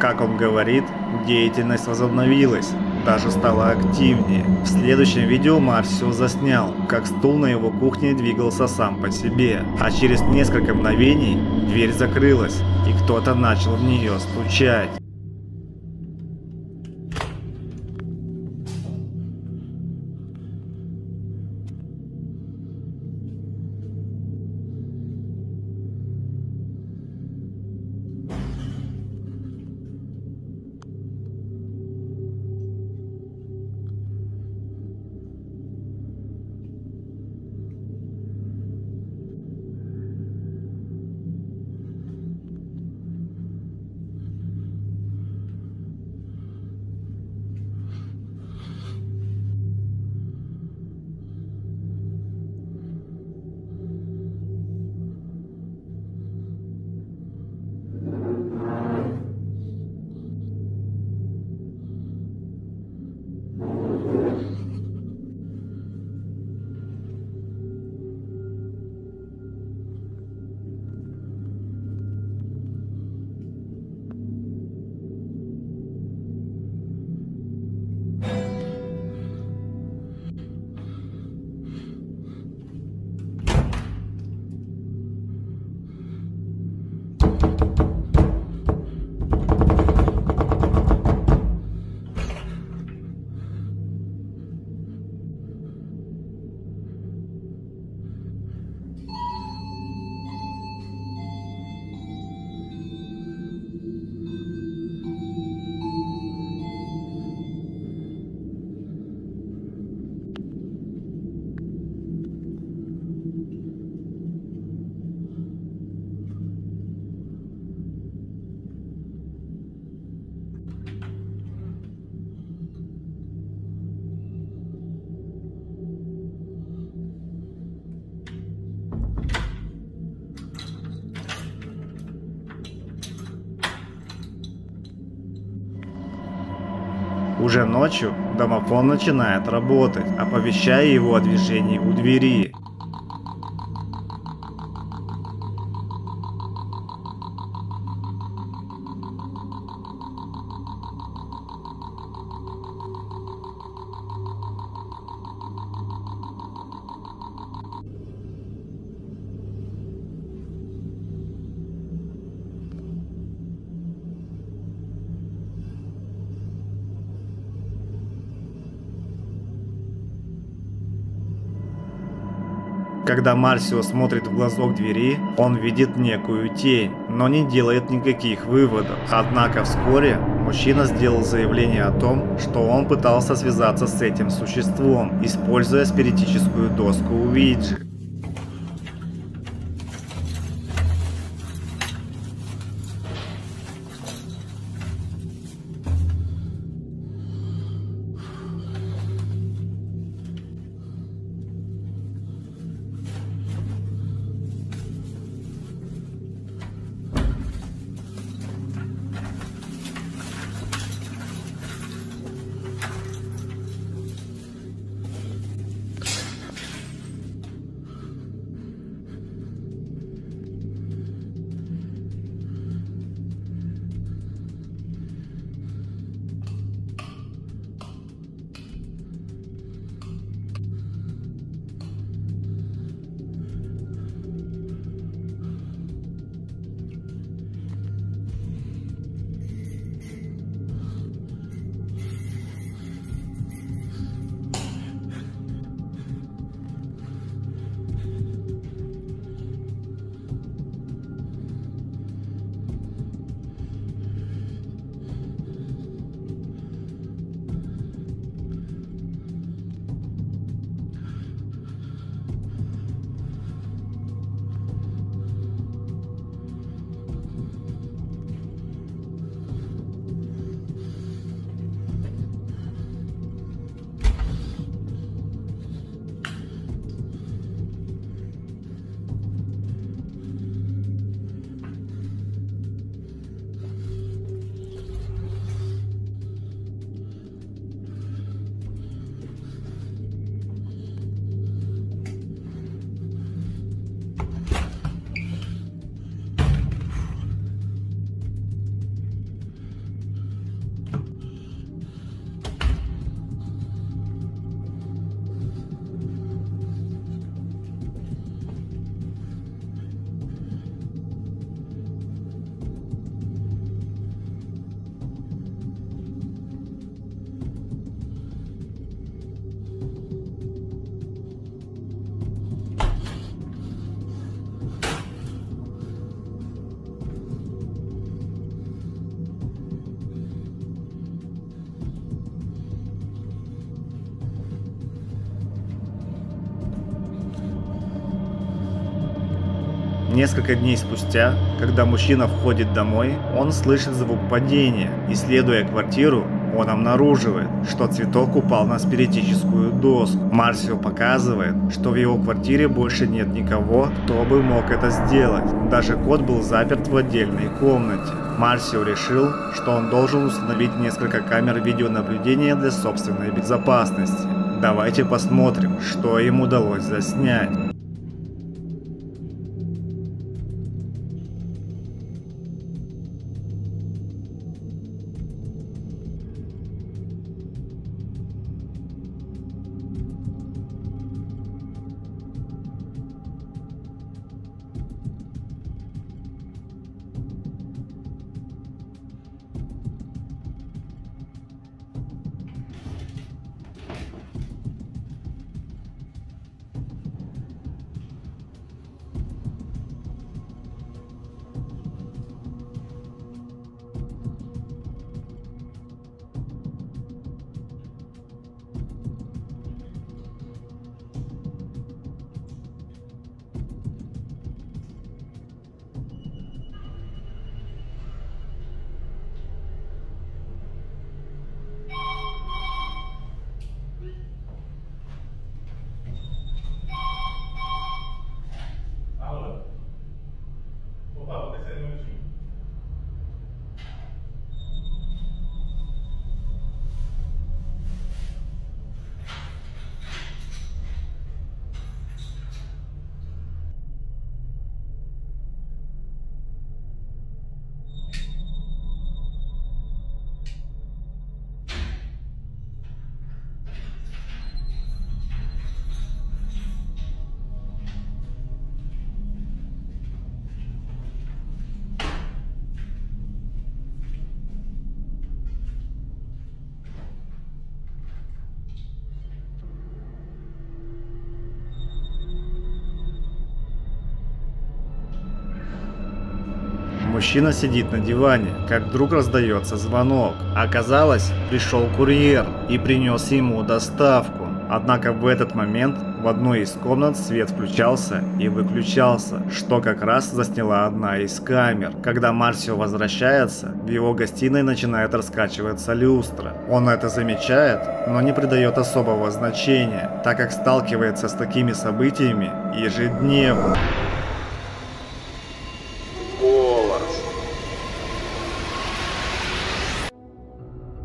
Как он говорит, деятельность возобновилась, даже стала активнее. В следующем видео Марсио заснял, как стул на его кухне двигался сам по себе, а через несколько мгновений дверь закрылась, и кто-то начал в нее стучать. Уже ночью домофон начинает работать, оповещая его о движении у двери. Когда Марсио смотрит в глазок двери, он видит некую тень, но не делает никаких выводов. Однако вскоре мужчина сделал заявление о том, что он пытался связаться с этим существом, используя спиритическую доску Уиджи. Несколько дней спустя, когда мужчина входит домой, он слышит звук падения. Исследуя квартиру, он обнаруживает, что цветок упал на спиритическую доску. Марсио показывает, что в его квартире больше нет никого, кто бы мог это сделать. Даже кот был заперт в отдельной комнате. Марсио решил, что он должен установить несколько камер видеонаблюдения для собственной безопасности. Давайте посмотрим, что им удалось заснять. Мужчина сидит на диване, как вдруг раздается звонок. Оказалось, пришел курьер и принес ему доставку. Однако в этот момент в одной из комнат свет включался и выключался, что как раз засняла одна из камер. Когда Марсио возвращается, в его гостиной начинает раскачиваться люстра. Он это замечает, но не придает особого значения, так как сталкивается с такими событиями ежедневно.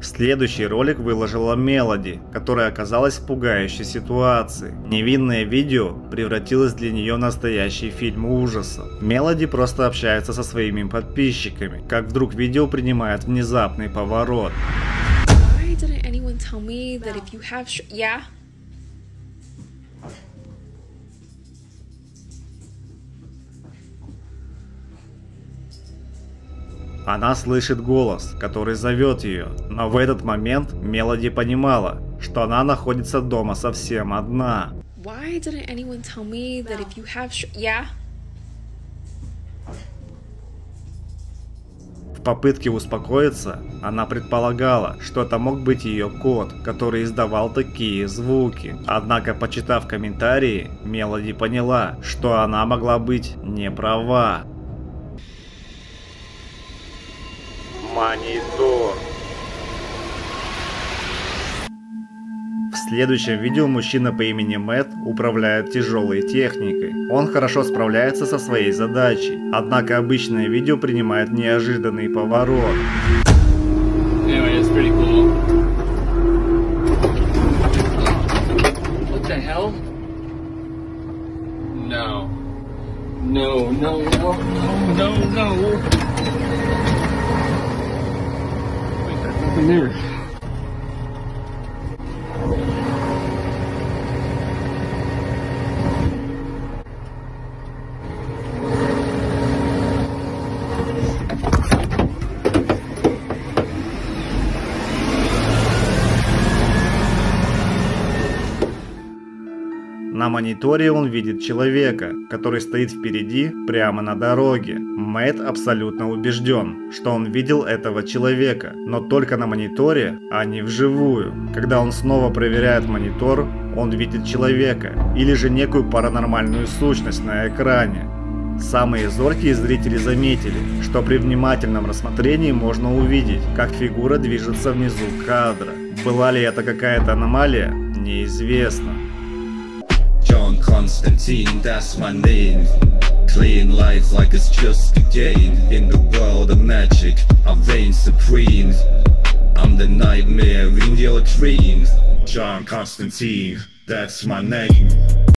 Следующий ролик выложила Мелоди, которая оказалась в пугающей ситуации. Невинное видео превратилось для нее в настоящий фильм ужасов. Мелоди просто общается со своими подписчиками, как вдруг видео принимает внезапный поворот. Она слышит голос, который зовет ее, но в этот момент Мелоди понимала, что она находится дома совсем одна. В попытке успокоиться, она предполагала, что это мог быть ее кот, который издавал такие звуки. Однако, почитав комментарии, Мелоди поняла, что она могла быть не права. Монитор. В следующем видео мужчина по имени Мэтт управляет тяжелой техникой. Он хорошо справляется со своей задачей, однако обычное видео принимает неожиданный поворот. На мониторе он видит человека, который стоит впереди, прямо на дороге. Мэтт абсолютно убежден, что он видел этого человека, но только на мониторе, а не вживую. Когда он снова проверяет монитор, он видит человека, или же некую паранормальную сущность на экране. Самые зоркие зрители заметили, что при внимательном рассмотрении можно увидеть, как фигура движется внизу кадра. Была ли это какая-то аномалия, неизвестно. John Constantine, that's my name. Clean life like it's just beginning. In the world of magic, I reign supreme. I'm the nightmare in your dreams. John Constantine, that's my name.